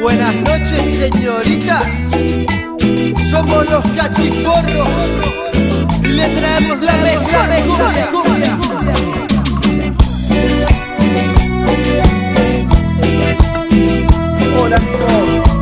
Buenas noches, señoritas. Somos los cachiporros y le traemos la mezcla de cumbia. Hola amigos.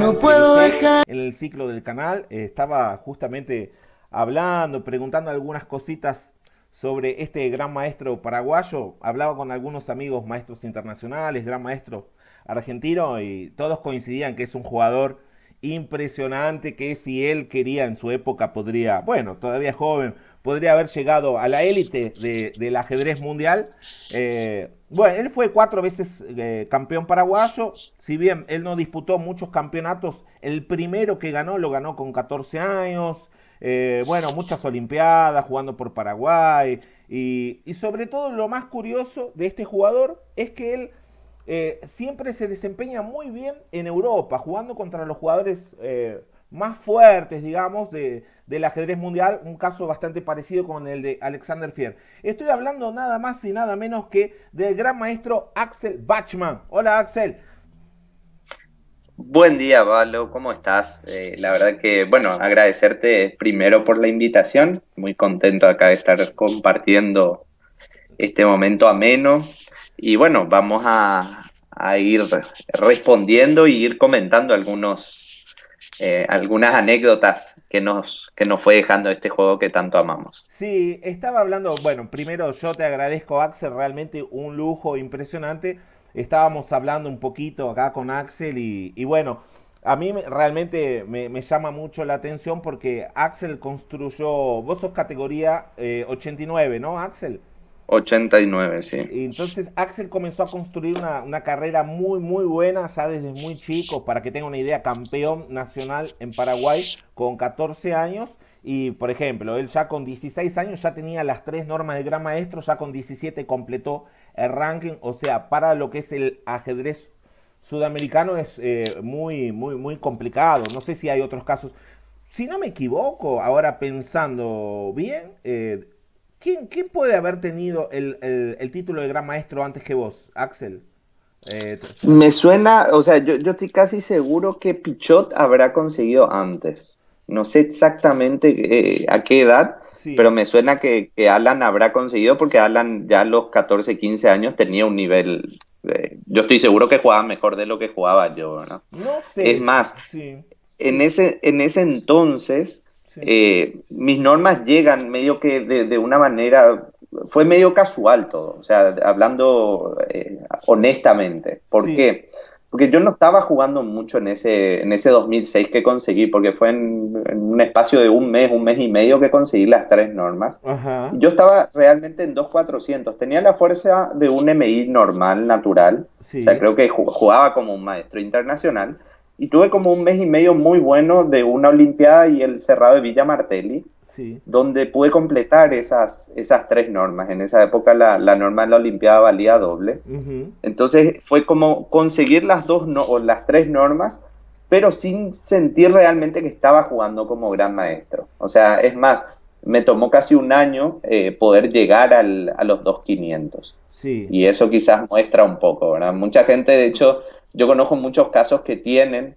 No puedo dejar. En el ciclo del canal estaba justamente hablando, preguntando algunas cositas sobre este gran maestro paraguayo. Hablaba con algunos amigos maestros internacionales, gran maestro argentino, y todos coincidían que es un jugador impresionante, que si él quería en su época podría, bueno, todavía joven, podría haber llegado a la élite del ajedrez mundial. Bueno, él fue 4 veces campeón paraguayo. Si bien él no disputó muchos campeonatos, el primero que ganó lo ganó con 14 años. Bueno, muchas olimpiadas jugando por Paraguay. Y sobre todo lo más curioso de este jugador es que él siempre se desempeña muy bien en Europa, jugando contra los jugadores más fuertes, digamos, del ajedrez mundial. Un caso bastante parecido con el de Alexander Fier. Estoy hablando nada más y nada menos que del gran maestro Axel Bachmann. Hola, Axel. Buen día, Valo, ¿cómo estás? La verdad que, bueno, agradecerte primero por la invitación. Muy contento acá de estar compartiendo este momento ameno. Y bueno, vamos a ir respondiendo y ir comentando algunas anécdotas que nos fue dejando este juego que tanto amamos. Sí, estaba hablando, bueno, primero yo te agradezco, Axel, realmente un lujo impresionante. Estábamos hablando un poquito acá con Axel y bueno, a mí realmente me llama mucho la atención porque Axel construyó, vos sos categoría 89, ¿no, Axel? 89, sí. Entonces Axel comenzó a construir una carrera muy muy buena ya desde muy chico. Para que tenga una idea, campeón nacional en Paraguay con 14 años. Y por ejemplo, él ya con 16 años ya tenía las 3 normas de gran maestro. Ya con 17 completó el ranking. O sea, para lo que es el ajedrez sudamericano es muy muy muy complicado. No sé si hay otros casos. Si no me equivoco, ahora pensando bien, ¿Quién puede haber tenido el título de gran maestro antes que vos, Axel? Me suena, o sea, yo estoy casi seguro que Pichot habrá conseguido antes. No sé exactamente a qué edad, sí, pero me suena que Alan habrá conseguido, porque Alan ya a los 14, 15 años tenía un nivel... yo estoy seguro que jugaba mejor de lo que jugaba yo, ¿no? No sé. Es más, sí, en ese entonces... mis normas llegan medio que de una manera, fue medio casual todo, o sea, hablando honestamente. ¿Por qué? Porque yo no estaba jugando mucho en ese 2006 que conseguí, porque fue en un espacio de un mes y medio que conseguí las 3 normas. Ajá. Yo estaba realmente en 2.400, tenía la fuerza de un MI normal, natural, sí, o sea, creo que jugaba como un maestro internacional. Y tuve como un mes y medio muy bueno de una olimpiada y el cerrado de Villa Martelli, sí, donde pude completar esas 3 normas. En esa época la norma de la olimpiada valía doble. Uh-huh. Entonces fue como conseguir las 3 normas, pero sin sentir realmente que estaba jugando como gran maestro. O sea, es más, me tomó casi un año poder llegar a los 2.500. Sí. Y eso quizás muestra un poco, ¿verdad? Mucha gente, de hecho... Yo conozco muchos casos que tienen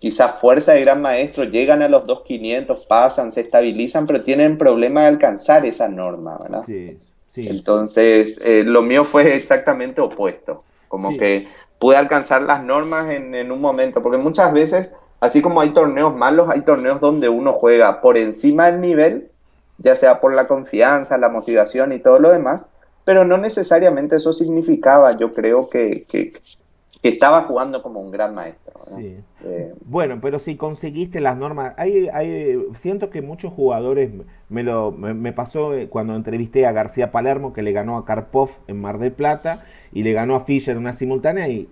quizás fuerza de gran maestro, llegan a los 2.500, pasan, se estabilizan, pero tienen problema de alcanzar esa norma, ¿verdad? Sí, sí. Entonces, lo mío fue exactamente opuesto. Como sí, que pude alcanzar las normas en un momento, porque muchas veces, así como hay torneos malos, hay torneos donde uno juega por encima del nivel, ya sea por la confianza, la motivación y todo lo demás, pero no necesariamente eso significaba, yo creo que estaba jugando como un gran maestro, ¿no? Sí. Bueno, pero si conseguiste las normas, siento que muchos jugadores, me pasó cuando entrevisté a García Palermo, que le ganó a Karpov en Mar del Plata y le ganó a Fischer en una simultánea, y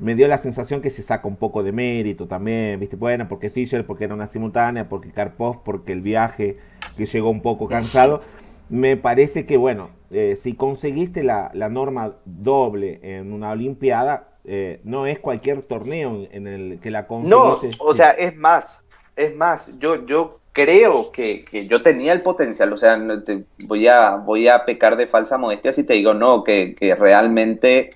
me dio la sensación que se saca un poco de mérito también, ¿viste? Bueno, porque Fischer, porque era una simultánea, porque Karpov, porque el viaje, que llegó un poco cansado. Me parece que, bueno, si conseguiste la norma doble en una olimpiada, no es cualquier torneo en el que la conseguiste. No, o sea, es más, yo creo que yo tenía el potencial, o sea, voy a pecar de falsa modestia si te digo no, que realmente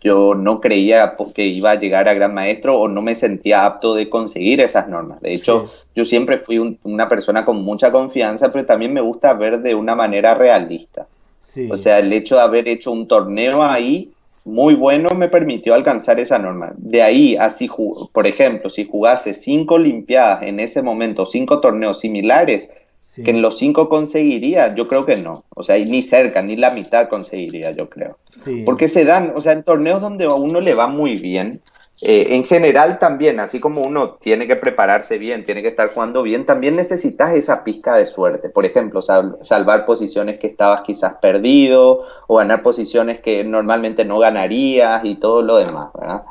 yo no creía que iba a llegar a gran maestro o no me sentía apto de conseguir esas normas. De hecho, sí, yo siempre fui una persona con mucha confianza, pero también me gusta ver de una manera realista. Sí. O sea, el hecho de haber hecho un torneo ahí muy bueno me permitió alcanzar esa norma. De ahí, así, por ejemplo, si jugase 5 Olimpiadas en ese momento, 5 torneos similares, sí, que en los 5 conseguiría, yo creo que no. O sea, ni cerca, ni la mitad conseguiría, yo creo. Sí. Porque se dan, o sea, en torneos donde a uno le va muy bien, en general también, así como uno tiene que prepararse bien, tiene que estar jugando bien, también necesitas esa pizca de suerte. Por ejemplo, salvar posiciones que estabas quizás perdido, o ganar posiciones que normalmente no ganarías y todo lo demás, ¿verdad?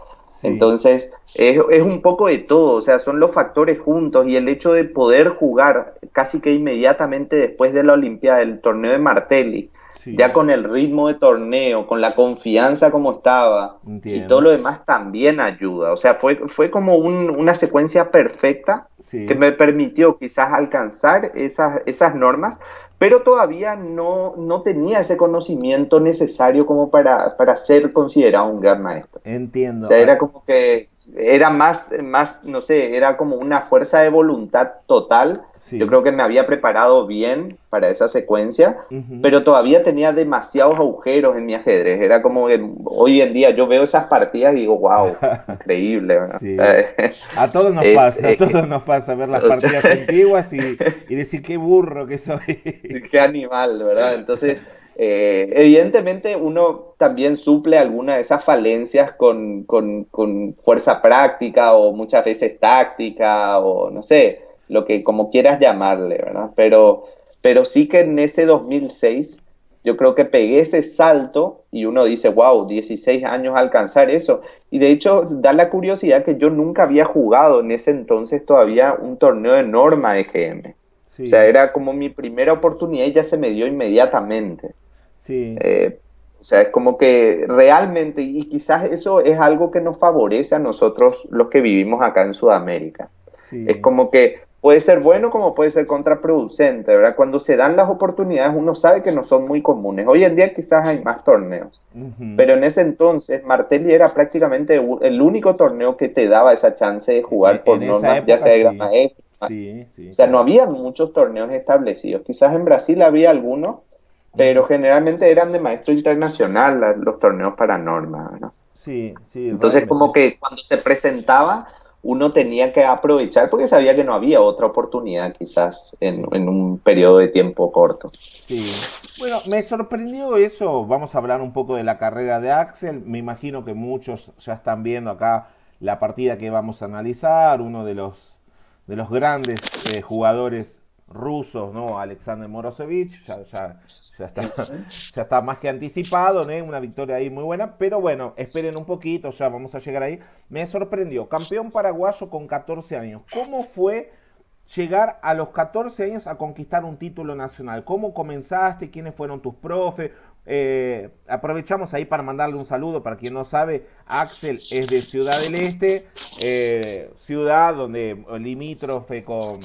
Sí. Entonces, es un poco de todo, o sea, son los factores juntos y el hecho de poder jugar casi que inmediatamente después de la Olimpiada, el torneo de Martelli, sí, ya con el ritmo de torneo, con la confianza como estaba, entiendo, y todo lo demás también ayuda. O sea, fue como una secuencia perfecta, sí, que me permitió quizás alcanzar esas normas, pero todavía no tenía ese conocimiento necesario como para ser considerado un gran maestro. Entiendo. O sea, era como que era más, no sé, era como una fuerza de voluntad total. Sí. Yo creo que me había preparado bien para esa secuencia, pero todavía tenía demasiados agujeros en mi ajedrez. Era como que hoy en día yo veo esas partidas y digo, wow, increíble, ¿no? Sí. A todos nos pasa, a todos nos pasa ver las partidas antiguas y decir qué burro que soy. Qué animal, ¿verdad? Entonces, evidentemente uno también suple alguna de esas falencias con fuerza práctica o muchas veces táctica o no sé, lo que como quieras llamarle, ¿verdad? Pero sí que en ese 2006 yo creo que pegué ese salto y uno dice, wow, 16 años alcanzar eso. Y de hecho da la curiosidad que yo nunca había jugado en ese entonces todavía un torneo de norma de GM. Sí. O sea, era como mi primera oportunidad y ya se me dio inmediatamente. Sí. O sea, es como que realmente, y quizás eso es algo que nos favorece a nosotros los que vivimos acá en Sudamérica. Sí. Es como que puede ser bueno como puede ser contraproducente, ¿verdad? Cuando se dan las oportunidades uno sabe que no son muy comunes. Hoy en día quizás hay más torneos, pero en ese entonces Martelli era prácticamente el único torneo que te daba esa chance de jugar por normas, época, ya sea de gran maestro. Sí, sí, o sea, no había muchos torneos establecidos. Quizás en Brasil había algunos, pero generalmente eran de maestro internacional los torneos para norma, ¿no? Sí, sí. Entonces, como que cuando se presentaba, uno tenía que aprovechar porque sabía que no había otra oportunidad quizás en un periodo de tiempo corto. Sí. Bueno, me sorprendió eso. Vamos a hablar un poco de la carrera de Axel. Me imagino que muchos ya están viendo acá la partida que vamos a analizar, uno de los grandes jugadores rusos, ¿no? Alexander Morozevich, ya está más que anticipado, ¿no? Una victoria ahí muy buena, pero bueno, esperen un poquito, ya vamos a llegar ahí. Me sorprendió, campeón paraguayo con 14 años. ¿Cómo fue llegar a los 14 años a conquistar un título nacional? ¿Cómo comenzaste? ¿Quiénes fueron tus profes? Aprovechamos ahí para mandarle un saludo. Para quien no sabe, Axel es de Ciudad del Este, ciudad donde limítrofe con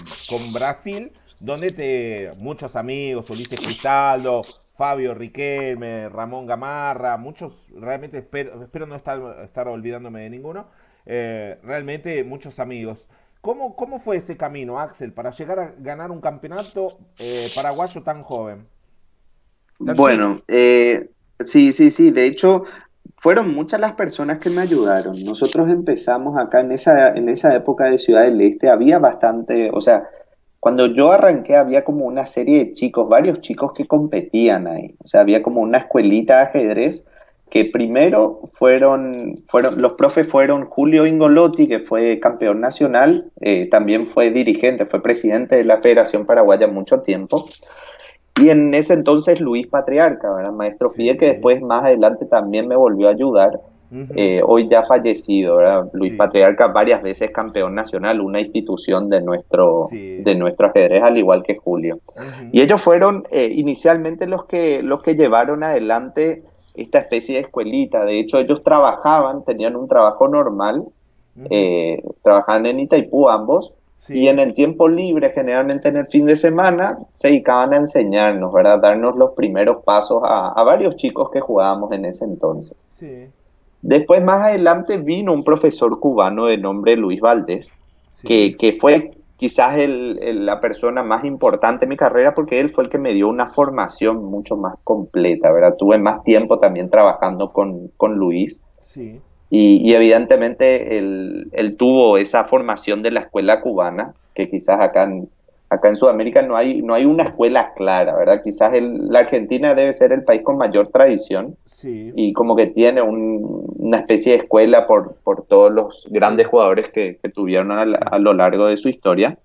Brasil, donde muchos amigos, Ulises Cristaldo, Fabio Riquelme, Ramón Gamarra, muchos, realmente espero no estar olvidándome de ninguno, realmente muchos amigos. ¿Cómo fue ese camino, Axel, para llegar a ganar un campeonato paraguayo tan joven? Bueno, sí, de hecho fueron muchas las personas que me ayudaron. Nosotros empezamos acá en esa época de Ciudad del Este, había bastante, o sea, cuando yo arranqué había como una serie de chicos, varios chicos que competían ahí, o sea, había como una escuelita de ajedrez que primero los profes fueron Julio Ingolotti, que fue campeón nacional, también fue dirigente, fue presidente de la Federación Paraguaya mucho tiempo. Y en ese entonces Luis Patriarca, ¿verdad? Maestro FIDE, que después más adelante también me volvió a ayudar, hoy ya fallecido, ¿verdad? Luis Patriarca, varias veces campeón nacional, una institución de nuestro ajedrez, al igual que Julio. Y ellos fueron inicialmente los que llevaron adelante esta especie de escuelita. De hecho, ellos trabajaban, tenían un trabajo normal, trabajaban en Itaipú ambos, Sí. Y en el tiempo libre, generalmente en el fin de semana, se dedicaban a enseñarnos, ¿verdad? Darnos los primeros pasos a varios chicos que jugábamos en ese entonces. Sí. Después, más adelante, vino un profesor cubano de nombre Luis Valdés, sí, que fue quizás la persona más importante en mi carrera, porque él fue el que me dio una formación mucho más completa, ¿verdad? Tuve más tiempo también trabajando con Luis. Sí. Y evidentemente él tuvo esa formación de la escuela cubana, que quizás acá en Sudamérica no hay una escuela clara, ¿verdad? Quizás la Argentina debe ser el país con mayor tradición, sí, y como que tiene una especie de escuela por todos los grandes jugadores que tuvieron a lo largo de su historia.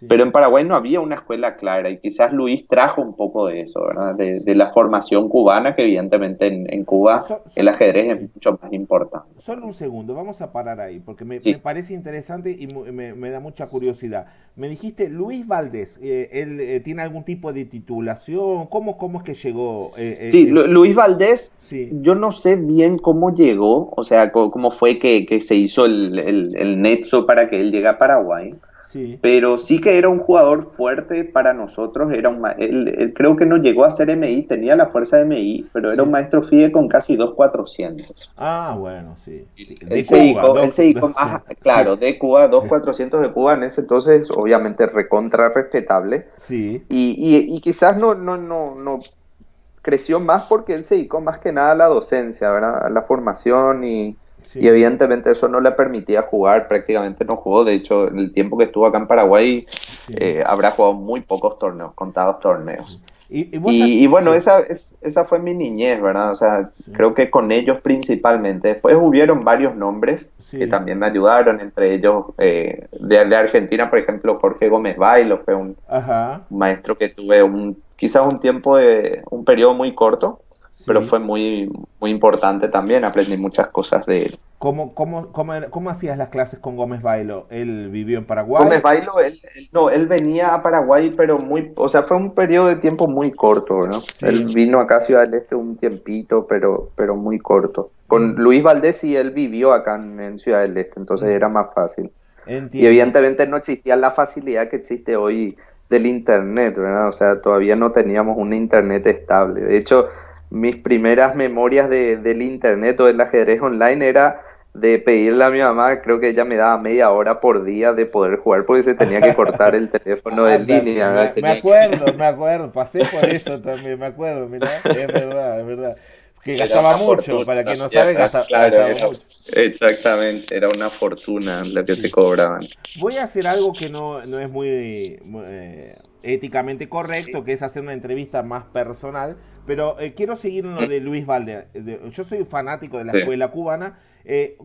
Sí. Pero en Paraguay no había una escuela clara y quizás Luis trajo un poco de eso, ¿verdad? De la formación cubana, que evidentemente en Cuba el ajedrez es mucho más importante. Solo un segundo, vamos a parar ahí, porque me parece interesante y me da mucha curiosidad. Me dijiste, Luis Valdés, ¿él tiene algún tipo de titulación? ¿Cómo es que llegó? Sí, Luis Valdés, sí, yo no sé bien cómo llegó, o sea, cómo fue que se hizo el nexo para que él llegue a Paraguay. Sí. Pero sí que era un jugador fuerte para nosotros, él creo que no llegó a ser MI, tenía la fuerza de MI, pero sí, era un maestro FIDE con casi 2.400. Ah, bueno, sí. Él se dedicó más, claro, sí, de Cuba, 2.400 de Cuba en ese entonces, obviamente recontra respetable. Sí. Y quizás no creció más porque él se dedicó más que nada a la docencia, ¿verdad? A la formación y... Sí. Y evidentemente eso no le permitía jugar, prácticamente no jugó, de hecho en el tiempo que estuvo acá en Paraguay, sí, habrá jugado muy pocos torneos, contados torneos. Y bueno, sí, esa fue mi niñez, ¿verdad? O sea, sí, creo que con ellos principalmente. Después hubieron varios nombres, sí, que también me ayudaron, entre ellos de Argentina, por ejemplo, Jorge Gómez Bailo fue un maestro que tuve quizás un periodo muy corto. Pero fue muy, muy importante también, aprendí muchas cosas de él. ¿Cómo hacías las clases con Gómez Bailo? ¿Él vivió en Paraguay? Gómez Bailo, él venía a Paraguay, pero o sea, fue un periodo de tiempo muy corto, ¿no? Sí. Él vino acá a Ciudad del Este un tiempito, pero muy corto. Con Luis Valdés sí, él vivió acá en Ciudad del Este, entonces era más fácil. Entiendo. Y evidentemente no existía la facilidad que existe hoy del internet, ¿verdad? O sea, todavía no teníamos un internet estable. De hecho, mis primeras memorias del internet o del ajedrez online era de pedirle a mi mamá, creo que ella me daba media hora por día de poder jugar porque se tenía que cortar el teléfono de línea. Me acuerdo, pasé por eso también, me acuerdo, mirá, es verdad. Que gastaba mucho, para quien no sabe, gastaba mucho. Exactamente, era una fortuna la que te cobraban. Voy a hacer algo que no es muy éticamente correcto, que es hacer una entrevista más personal, pero quiero seguir en lo de Luis Valdés. Yo soy fanático de la escuela cubana. ¿Qué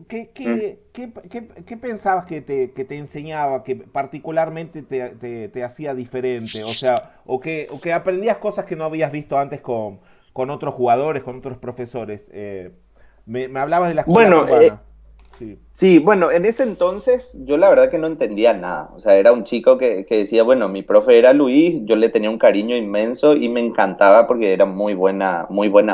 pensabas que te enseñaba, que particularmente te hacía diferente? O sea, o que aprendías cosas que no habías visto antes con otros jugadores, con otros profesores. Me hablabas de la escuela cubana. Sí, bueno, en ese entonces yo la verdad que no entendía nada. O sea, era un chico que decía, bueno, mi profe era Luis, yo le tenía un cariño inmenso y me encantaba porque era muy buena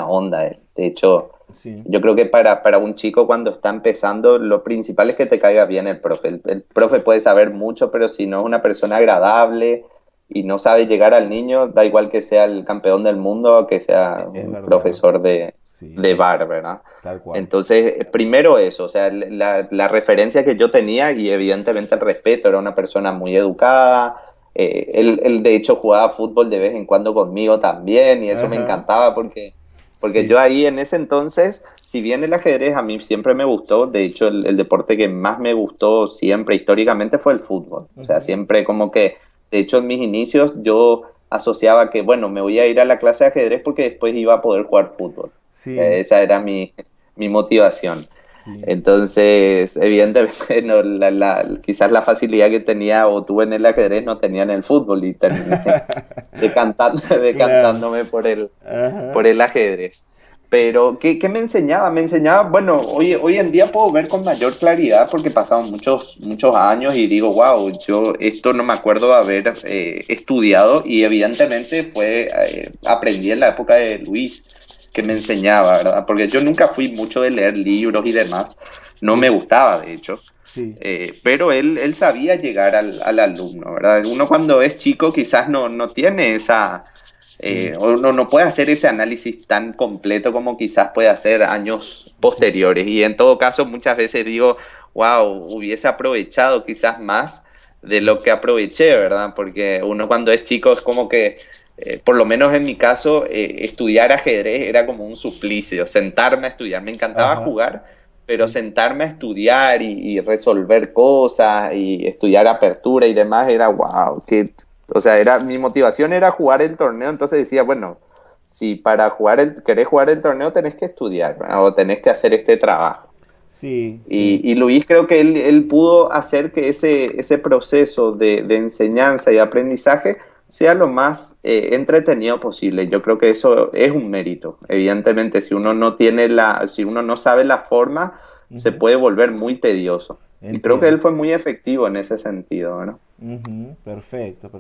onda él. De hecho, sí, yo creo que para un chico cuando está empezando, lo principal es que te caiga bien el profe. El profe puede saber mucho, pero si no es una persona agradable y no sabe llegar al niño, da igual que sea el campeón del mundo o que sea un profesor de bar, ¿verdad? Tal cual. Entonces, primero eso, o sea, la referencia que yo tenía y evidentemente el respeto, era una persona muy educada, él de hecho jugaba fútbol de vez en cuando conmigo también y eso me encantaba porque yo ahí en ese entonces, si bien el ajedrez a mí siempre me gustó, de hecho el deporte que más me gustó siempre históricamente fue el fútbol, o sea, siempre como que... De hecho, en mis inicios yo asociaba que, bueno, me voy a ir a la clase de ajedrez porque después iba a poder jugar fútbol. Sí. Esa era mi motivación. Sí. Entonces, evidentemente, no, quizás la facilidad que tenía o tuve en el ajedrez no tenía en el fútbol y terminé decantándome por el ajedrez. Pero, ¿qué me enseñaba? Me enseñaba, bueno, hoy en día puedo ver con mayor claridad porque pasaron muchos años y digo, wow, yo esto no me acuerdo de haber estudiado y evidentemente aprendí en la época de Luis que me enseñaba, ¿verdad? Porque yo nunca fui mucho de leer libros y demás, no me gustaba de hecho, Sí. Pero él sabía llegar al alumno, ¿verdad? Uno cuando es chico quizás no tiene esa... no puede hacer ese análisis tan completo como quizás puede hacer años posteriores. Y en todo caso, muchas veces digo, wow, hubiese aprovechado quizás más de lo que aproveché, ¿verdad? Porque uno cuando es chico es como que, por lo menos en mi caso, estudiar ajedrez era como un suplicio. Sentarme a estudiar, me encantaba Ajá. jugar, pero sentarme a estudiar y resolver cosas y estudiar apertura y demás era wow, qué... O sea, mi motivación era jugar el torneo, entonces decía, bueno, si para querés jugar el torneo tenés que estudiar, ¿no? O tenés que hacer este trabajo. Sí. Y Luis, creo que él pudo hacer que ese proceso de enseñanza y aprendizaje sea lo más entretenido posible. Yo creo que eso es un mérito. Evidentemente, si uno no tiene si uno no sabe la forma, uh-huh. se puede volver muy tedioso. Entiendo. Y creo que él fue muy efectivo en ese sentido, ¿no? Uh-huh, perfecto,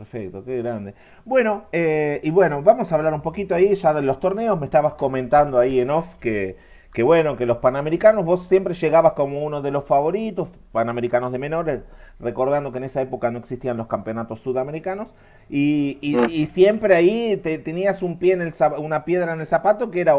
qué grande. Bueno, vamos a hablar un poquito ahí ya de los torneos. Me estabas comentando ahí en off que bueno, que los Panamericanos vos siempre llegabas como uno de los favoritos, Panamericanos de menores, recordando que en esa época no existían los campeonatos sudamericanos, y siempre ahí tenías un pie en una piedra en el zapato que era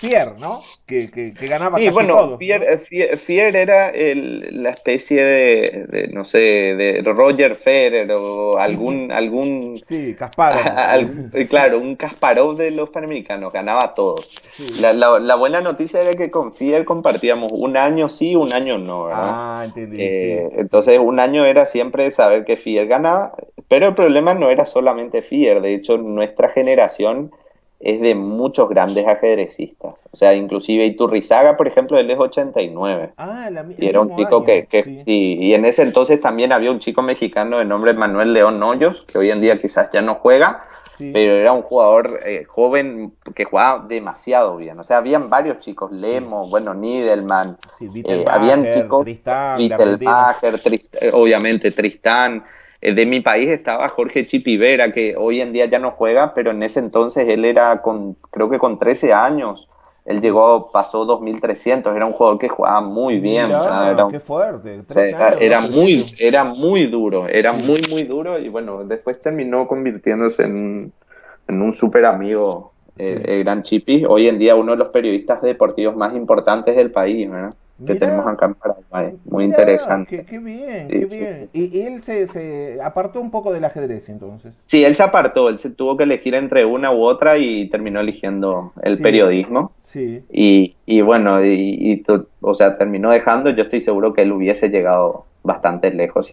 Fier, ¿no? Que ganaba sí, casi bueno, todo. Fier era la especie de, no sé, de Roger Federer o algún sí, Kasparov. Claro, un Kasparov de los Panamericanos, ganaba a todos. Sí. La buena noticia era que con Fier compartíamos un año sí, un año no, ¿verdad? Ah, entendí. Sí. Entonces un año era siempre saber que Fier ganaba, pero el problema no era solamente Fier, de hecho nuestra generación es de muchos grandes ajedrecistas, o sea, inclusive Iturrizaga, por ejemplo, él es 89, y era un chico que sí. Y en ese entonces también había un chico mexicano de nombre Manuel León Hoyos, que hoy en día quizás ya no juega, sí. pero era un jugador joven que jugaba demasiado bien, o sea, habían varios chicos, Lemo, sí. bueno, Niedelman, sí, habían chicos, Wittelbacher, obviamente Tristán. De mi país estaba Jorge Chipi Vera, que hoy en día ya no juega, pero en ese entonces él era, creo que con 13 años, él pasó 2.300, era un jugador que jugaba muy bien. Mira, qué fuerte. Era muy duro, muy duro, y bueno, después terminó convirtiéndose en un súper amigo, el gran Chipi, hoy en día uno de los periodistas deportivos más importantes del país, ¿verdad? Que mirá, tenemos acá en Paraguay, muy interesante. Qué bien, qué bien. Sí. ¿Y él se apartó un poco del ajedrez entonces? Sí, él se apartó, él se tuvo que elegir entre una u otra y terminó eligiendo el periodismo. Sí. Y bueno, o sea, terminó dejando, yo estoy seguro que él hubiese llegado bastante lejos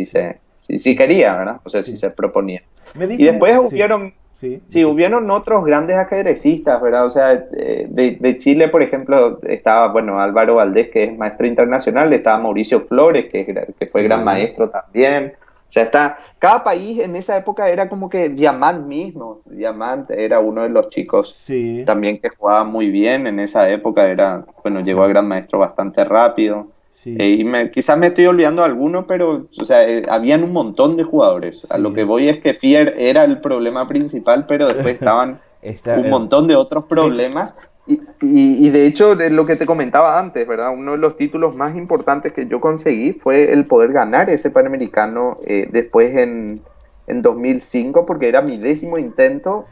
si quería, ¿verdad? O sea, si se proponía. Y después hubieron... Sí, hubieron otros grandes ajedrecistas, ¿verdad? O sea, de Chile, por ejemplo, estaba, bueno, Álvaro Valdés, que es maestro internacional, estaba Mauricio Flores, que fue gran maestro también. O sea, cada país en esa época era como que Diamant mismo. Diamant era uno de los chicos también que jugaba muy bien en esa época. Era, bueno, llegó a gran maestro bastante rápido. Sí. Quizás me estoy olvidando de alguno, pero o sea, habían un montón de jugadores. Sí. A lo que voy es que Fier era el problema principal, pero después estaban un montón de otros problemas. Y de hecho, de lo que te comentaba antes, ¿verdad? Uno de los títulos más importantes que yo conseguí fue el poder ganar ese Panamericano después en 2005, porque era mi 10º intento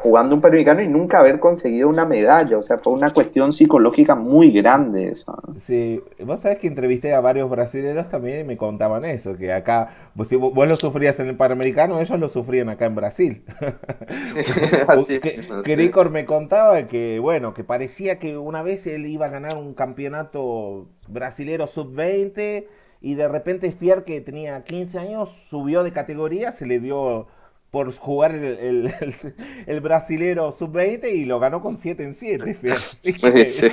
jugando un Panamericano y nunca haber conseguido una medalla. O sea, fue una cuestión psicológica muy grande eso, ¿no? Sí, vos sabés que entrevisté a varios brasileños también y me contaban eso, que acá, si vos lo sufrías en el Panamericano, ellos lo sufrían acá en Brasil. Sí, así que Krikor me contaba que, bueno, que parecía que una vez él iba a ganar un campeonato brasilero sub-20, y de repente Fier, que tenía 15 años, subió de categoría, se le dio por jugar el brasilero sub-20 y lo ganó con 7-7, Fier. Así que, sí.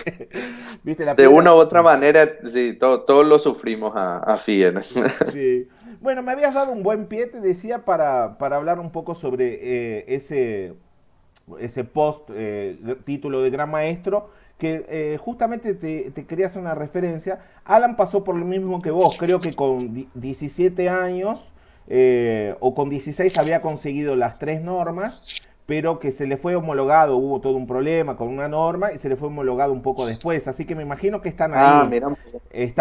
¿Viste la de una u otra manera, sí, todos lo sufrimos a Fier. Sí. Bueno, me habías dado un buen pie, te decía, para hablar un poco sobre ese post título de Gran Maestro, que justamente te quería hacer una referencia. Alan pasó por lo mismo que vos, creo que con 17 años o con 16 había conseguido las 3 normas, pero que se le fue homologado, hubo todo un problema con una norma y se le fue homologado un poco después, así que me imagino que están ahí. Ah, mira.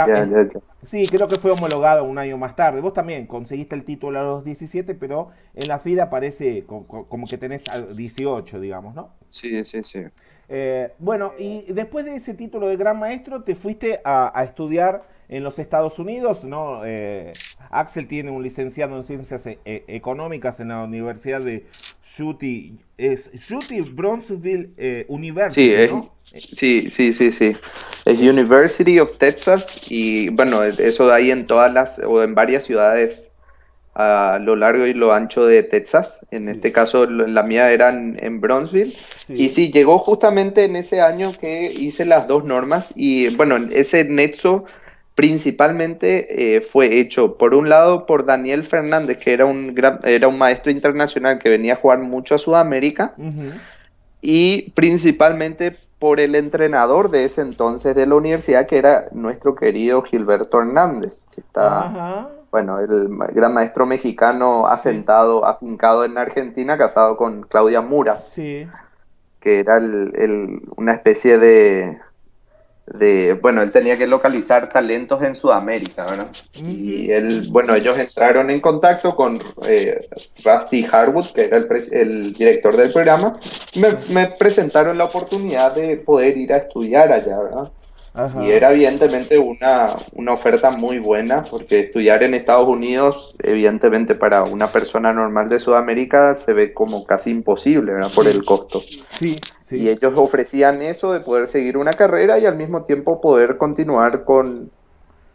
Ya. Sí, creo que fue homologado un año más tarde. Vos también conseguiste el título a los 17, pero en la FIDE aparece como que tenés 18, digamos, ¿no? Sí, sí, sí. Bueno, y después de ese título de gran maestro, te fuiste a estudiar en los Estados Unidos, ¿no? Axel tiene un licenciado en Ciencias Económicas en la Universidad de Brownsville University, sí, ¿no? Sí. Es University of Texas y, bueno, eso de ahí en todas las, o en varias ciudades a lo largo y lo ancho de Texas. En este caso, la mía era en Brownsville. Sí. Y sí, llegó justamente en ese año que hice las dos normas y, bueno, ese nexo principalmente fue hecho, por un lado, por Daniel Fernández, que era un maestro internacional que venía a jugar mucho a Sudamérica, y principalmente por el entrenador de ese entonces de la universidad, que era nuestro querido Gilberto Hernández, que está, bueno, el gran maestro mexicano asentado, afincado en Argentina, casado con Claudia Mura, que era una especie de... bueno, él tenía que localizar talentos en Sudamérica, ¿verdad? Y él, bueno, ellos entraron en contacto con Rusty Harwood, que era el director del programa. Me presentaron la oportunidad de poder ir a estudiar allá, ¿verdad? Y era evidentemente una oferta muy buena, porque estudiar en Estados Unidos, evidentemente para una persona normal de Sudamérica, se ve como casi imposible, ¿verdad? Por el costo. Sí. Y ellos ofrecían eso de poder seguir una carrera y al mismo tiempo poder continuar con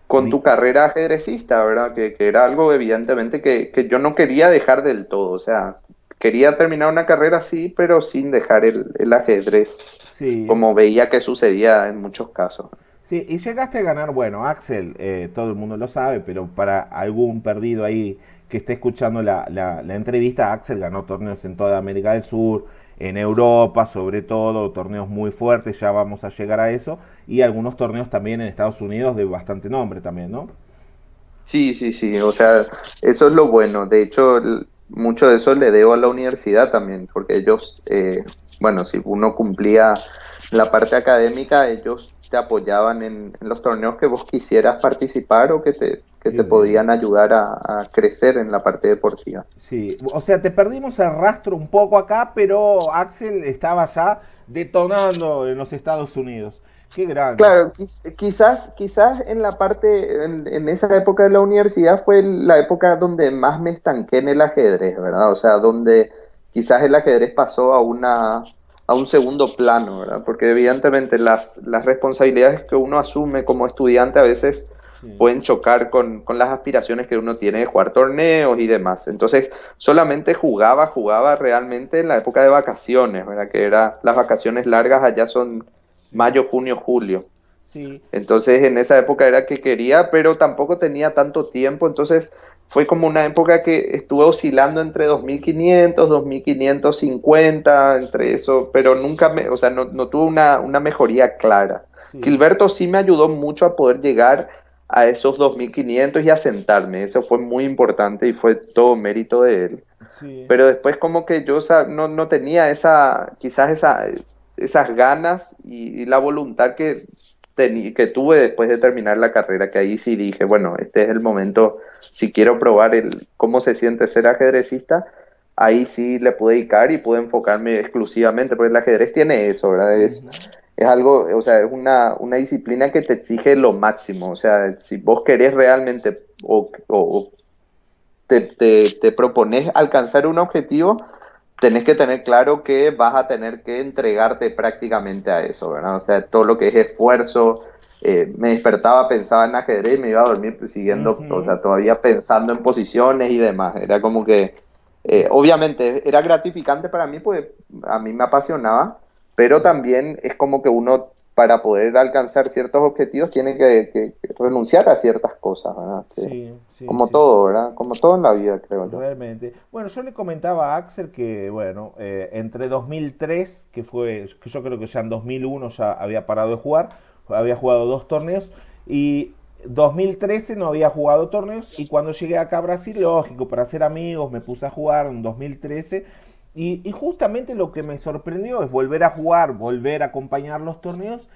tu carrera ajedrecista, ¿verdad? Que era algo evidentemente que yo no quería dejar del todo, o sea, quería terminar una carrera, sí, pero sin dejar el ajedrez, como veía que sucedía en muchos casos. Sí, y llegaste a ganar, bueno, Axel, todo el mundo lo sabe, pero para algún perdido ahí que esté escuchando la entrevista, Axel ganó torneos en toda América del Sur, en Europa, sobre todo, torneos muy fuertes, ya vamos a llegar a eso, y algunos torneos también en Estados Unidos de bastante nombre también, ¿no? Sí, o sea, eso es lo bueno. De hecho, mucho de eso le debo a la universidad también, porque ellos, bueno, si uno cumplía la parte académica, ellos te apoyaban en los torneos que vos quisieras participar o que te podían ayudar a crecer en la parte deportiva. Sí, o sea, te perdimos el rastro un poco acá, pero Axel estaba ya detonando en los Estados Unidos. Qué grande. Claro, quizás en la parte, en esa época de la universidad fue la época donde más me estanqué en el ajedrez, ¿verdad? O sea, donde quizás el ajedrez pasó a un segundo plano, ¿verdad? Porque evidentemente las responsabilidades que uno asume como estudiante a veces pueden chocar con las aspiraciones que uno tiene de jugar torneos y demás. Entonces, solamente jugaba realmente en la época de vacaciones, ¿verdad? Que era las vacaciones largas allá son mayo, junio, julio. Sí. Entonces, en esa época era que quería, pero tampoco tenía tanto tiempo, entonces fue como una época que estuve oscilando entre 2.500, 2.550, entre eso, pero nunca, o sea, no tuve una mejoría clara. Sí. Gilberto sí me ayudó mucho a poder llegar a esos 2.500 y a sentarme, eso fue muy importante y fue todo mérito de él. Sí. Pero después como que yo, o sea, no tenía esas ganas y la voluntad que tuve después de terminar la carrera, que ahí sí dije, bueno, este es el momento, si quiero probar cómo se siente ser ajedrecista, ahí sí le pude dedicar y pude enfocarme exclusivamente, porque el ajedrez tiene eso, ¿verdad? Es algo, o sea, es una disciplina que te exige lo máximo, o sea, si vos querés realmente o te propones alcanzar un objetivo, tenés que tener claro que vas a tener que entregarte prácticamente a eso, ¿verdad? O sea, todo lo que es esfuerzo, me despertaba, pensaba en ajedrez y me iba a dormir siguiendo, o sea, todavía pensando en posiciones y demás. Era como que, obviamente, era gratificante para mí, pues a mí me apasionaba, pero también es como que uno, para poder alcanzar ciertos objetivos, tiene que renunciar a ciertas cosas, ¿verdad? Como todo, ¿verdad? Como todo en la vida, creo yo. Realmente. Bueno, yo le comentaba a Axel que, bueno, entre 2003, que yo creo que ya en 2001 ya había parado de jugar, había jugado dos torneos, y 2013 no había jugado torneos, y cuando llegué acá a Brasil, lógico, para hacer amigos, me puse a jugar en 2013, Y justamente lo que me sorprendió es volver a jugar, volver a acompañar los torneos.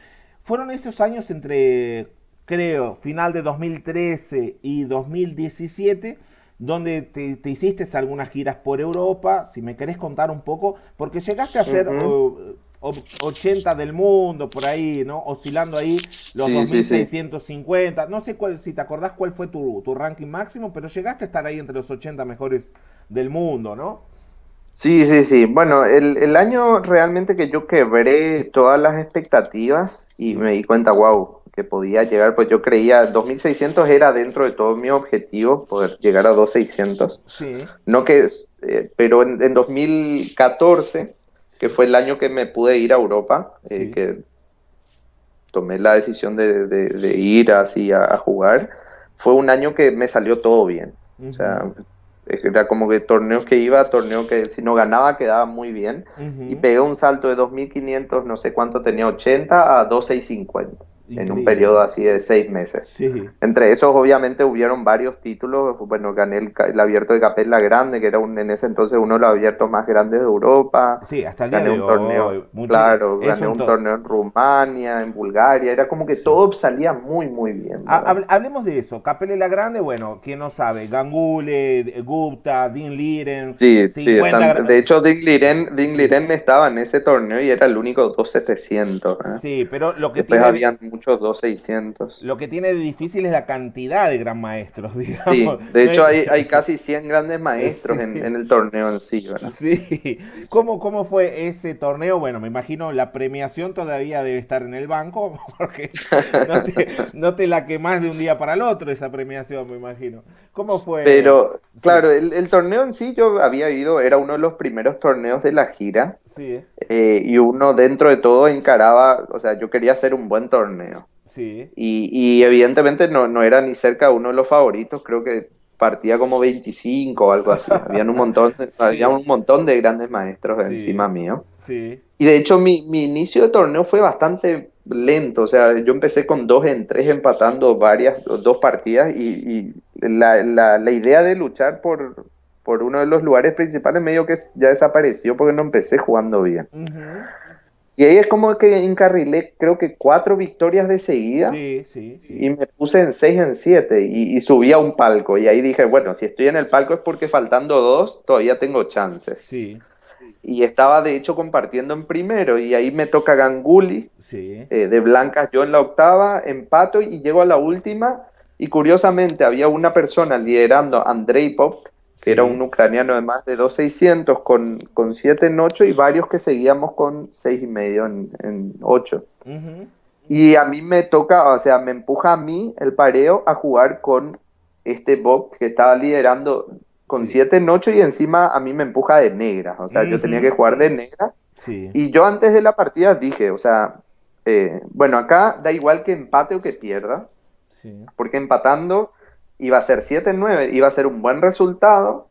Fueron esos años entre, creo, final de 2013 y 2017, donde te hiciste algunas giras por Europa, si me querés contar un poco, porque llegaste a hacer 80 del mundo, por ahí, ¿no? Oscilando ahí los 2650, sí. No sé cuál, si te acordás cuál fue tu ranking máximo, pero llegaste a estar ahí entre los 80 mejores del mundo, ¿no? Sí, sí, sí. Bueno, el año realmente que yo quebré todas las expectativas y me di cuenta, wow, que podía llegar, pues yo creía 2600 era dentro de todo mi objetivo, poder llegar a 2600. Sí. No que, pero en 2014, que fue el año que me pude ir a Europa, sí, que tomé la decisión de ir así a jugar, fue un año que me salió todo bien. Uh-huh. O sea, era como que torneos que iba, torneos que si no ganaba quedaba muy bien. Uh-huh. Y pegué un salto de 2500, no sé cuánto tenía, 80 a 2650. En un periodo así de 6 meses. Sí. Entre esos obviamente hubieron varios títulos. Bueno, gané el abierto de Capelle-la-Grande, que era en ese entonces uno de los abiertos más grandes de Europa. Sí, hasta el día de hoy. Claro, gané un torneo en Rumania, en Bulgaria. Era como que todo salía muy, muy bien. Hablemos de eso. Capelle-la-Grande, bueno, ¿quién no sabe? Ganguli, Gupta, Ding Liren. Sí, sí. De hecho, Ding Liren estaba en ese torneo y era el único 2700. Sí, pero lo que tiene... muchos 2600. Lo que tiene de difícil es la cantidad de gran maestros, digamos. Sí, de hecho hay casi 100 grandes maestros, sí, en el torneo en sí, ¿verdad? Sí. ¿Cómo fue ese torneo? Bueno, me imagino la premiación todavía debe estar en el banco, porque no te la quemás de un día para el otro esa premiación, me imagino. ¿Cómo fue? Pero, sí, claro, el torneo en sí yo había ido, era uno de los primeros torneos de la gira. Sí. Y uno dentro de todo encaraba, o sea, yo quería hacer un buen torneo. Sí. Y evidentemente no era ni cerca uno de los favoritos, creo que partía como 25 o algo así. Había un montón de grandes maestros, sí, encima mío. Sí. Y de hecho mi inicio de torneo fue bastante lento, o sea, yo empecé con 2 en 3 empatando dos partidas y la idea de luchar por uno de los lugares principales medio que ya desapareció porque no empecé jugando bien. Uh-huh. Y ahí es como que encarrilé, creo que 4 victorias de seguida, sí. Y me puse en 6 en 7 y subí a un palco, y ahí dije, bueno, si estoy en el palco es porque faltando 2 todavía tengo chances. Sí. Y estaba de hecho compartiendo en primero, y ahí me toca Ganguli, sí, de blancas yo en la octava, empato y llego a la última, y curiosamente había una persona liderando, Andrei Pop, que era un ucraniano de más de 2600 con 7 en 8 y varios que seguíamos con 6 y medio en 8. Uh-huh. Y a mí me toca, o sea, me empuja a mí el pareo a jugar con este Bob que estaba liderando con 7 en 8 y encima a mí me empuja de negras, o sea, yo tenía que jugar de negras. Sí. Y yo antes de la partida dije, o sea, bueno, acá da igual que empate o que pierda, porque empatando... iba a ser 7-9, iba a ser un buen resultado,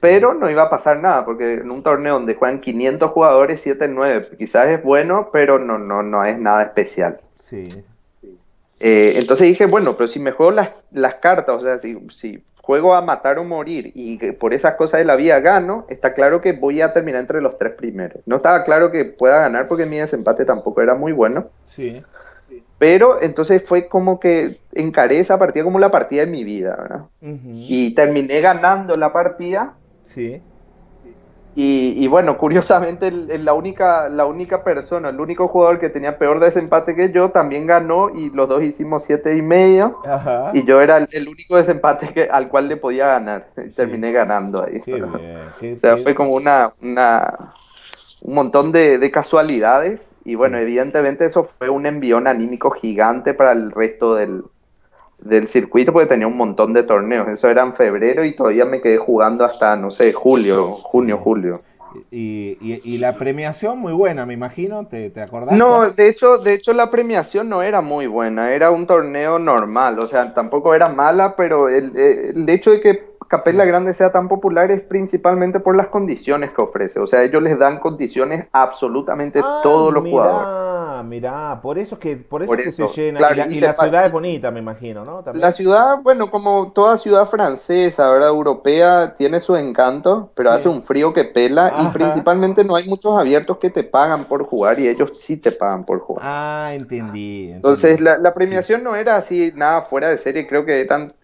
pero no iba a pasar nada, porque en un torneo donde juegan 500 jugadores, 7-9, quizás es bueno, pero no es nada especial. Sí. Entonces dije, bueno, pero si me juego las cartas, o sea, si juego a matar o morir, y por esas cosas de la vida gano, está claro que voy a terminar entre los 3 primeros. No estaba claro que pueda ganar, porque mi desempate tampoco era muy bueno. Sí. Pero entonces fue como que encaré esa partida como la partida de mi vida, ¿verdad? Uh-huh. Y terminé ganando la partida. Sí. Y bueno, curiosamente la única persona, el único jugador que tenía peor desempate que yo también ganó y los dos hicimos 7 y medio. Ajá. Y yo era el único desempate al cual le podía ganar. Y terminé ganando ahí. Qué bien, o sea, fue como un montón de casualidades y bueno, evidentemente eso fue un envión anímico gigante para el resto del circuito porque tenía un montón de torneos, eso era en febrero y todavía me quedé jugando hasta, no sé, junio. Y la premiación muy buena, me imagino, ¿te acordás? No, de hecho la premiación no era muy buena, era un torneo normal, o sea, tampoco era mala, pero el hecho de que Capelle-la-Grande sea tan popular es principalmente por las condiciones que ofrece, o sea, ellos les dan condiciones absolutamente todos los jugadores. Ah, mirá, por eso se llena. Claro, y la ciudad es bonita, me imagino, ¿no? También. La ciudad, bueno, como toda ciudad francesa, ¿verdad? Europea, tiene su encanto, pero sí, hace un frío que pela. Ajá. Y principalmente no hay muchos abiertos que te pagan por jugar, y ellos sí te pagan por jugar. Ah, entendí. Entonces la premiación sí, no era así, nada fuera de serie, creo que eran,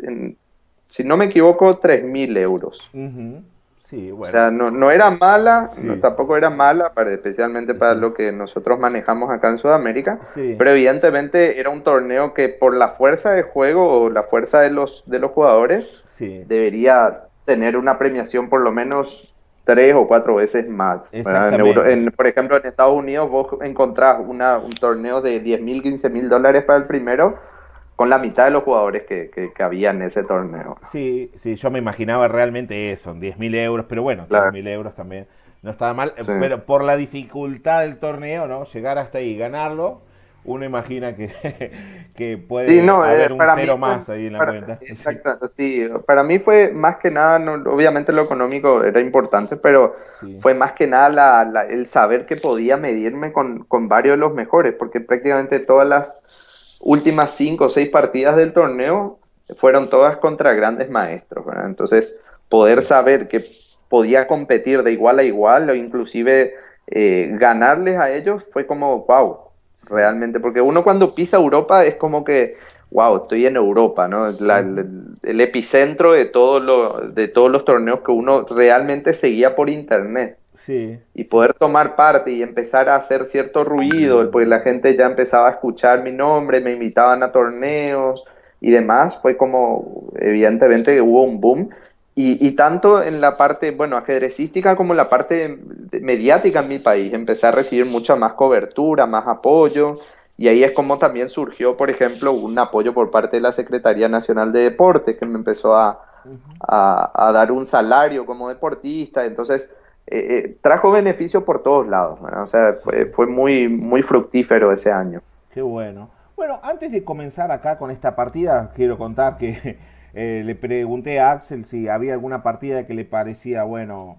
si no me equivoco, 3.000 euros. Uh-huh. Sí, bueno. O sea, no era mala, sí, no, tampoco era mala, especialmente para sí, lo que nosotros manejamos acá en Sudamérica, sí, pero evidentemente era un torneo que por la fuerza de juego o la fuerza de los jugadores, sí, debería tener una premiación por lo menos 3 o 4 veces más. Por ejemplo, en Estados Unidos vos encontrás un torneo de $10.000, $15.000 para el primero, con la mitad de los jugadores que había en ese torneo. Sí, sí, yo me imaginaba realmente eso, 10.000 euros, pero bueno, claro, 10.000 euros también no estaba mal, sí, pero por la dificultad del torneo, ¿no? Llegar hasta ahí y ganarlo, uno imagina que puede, sí, no, haber un cero más ahí en la cuenta. Exacto, sí, para mí fue más que nada, no, obviamente lo económico era importante, pero sí, fue más que nada el saber que podía medirme con varios de los mejores, porque prácticamente todas las últimas 5 o 6 partidas del torneo fueron todas contra grandes maestros, ¿verdad? Entonces, poder saber que podía competir de igual a igual o inclusive ganarles a ellos fue como, wow, realmente, porque uno cuando pisa Europa es como que, wow, estoy en Europa, ¿no? El epicentro de todos los torneos que uno realmente seguía por internet. Sí. Y poder tomar parte y empezar a hacer cierto ruido, porque la gente ya empezaba a escuchar mi nombre, me invitaban a torneos y demás, fue como, evidentemente hubo un boom, y tanto en la parte, bueno, ajedrecística como en la parte mediática en mi país, empecé a recibir mucha más cobertura, más apoyo, y ahí es como también surgió, por ejemplo, un apoyo por parte de la Secretaría Nacional de Deportes, que me empezó a dar un salario como deportista, entonces... trajo beneficio por todos lados, ¿no? O sea, fue muy, muy fructífero ese año. Qué bueno. Bueno, antes de comenzar acá con esta partida, quiero contar que le pregunté a Axel si había alguna partida que le parecía, bueno,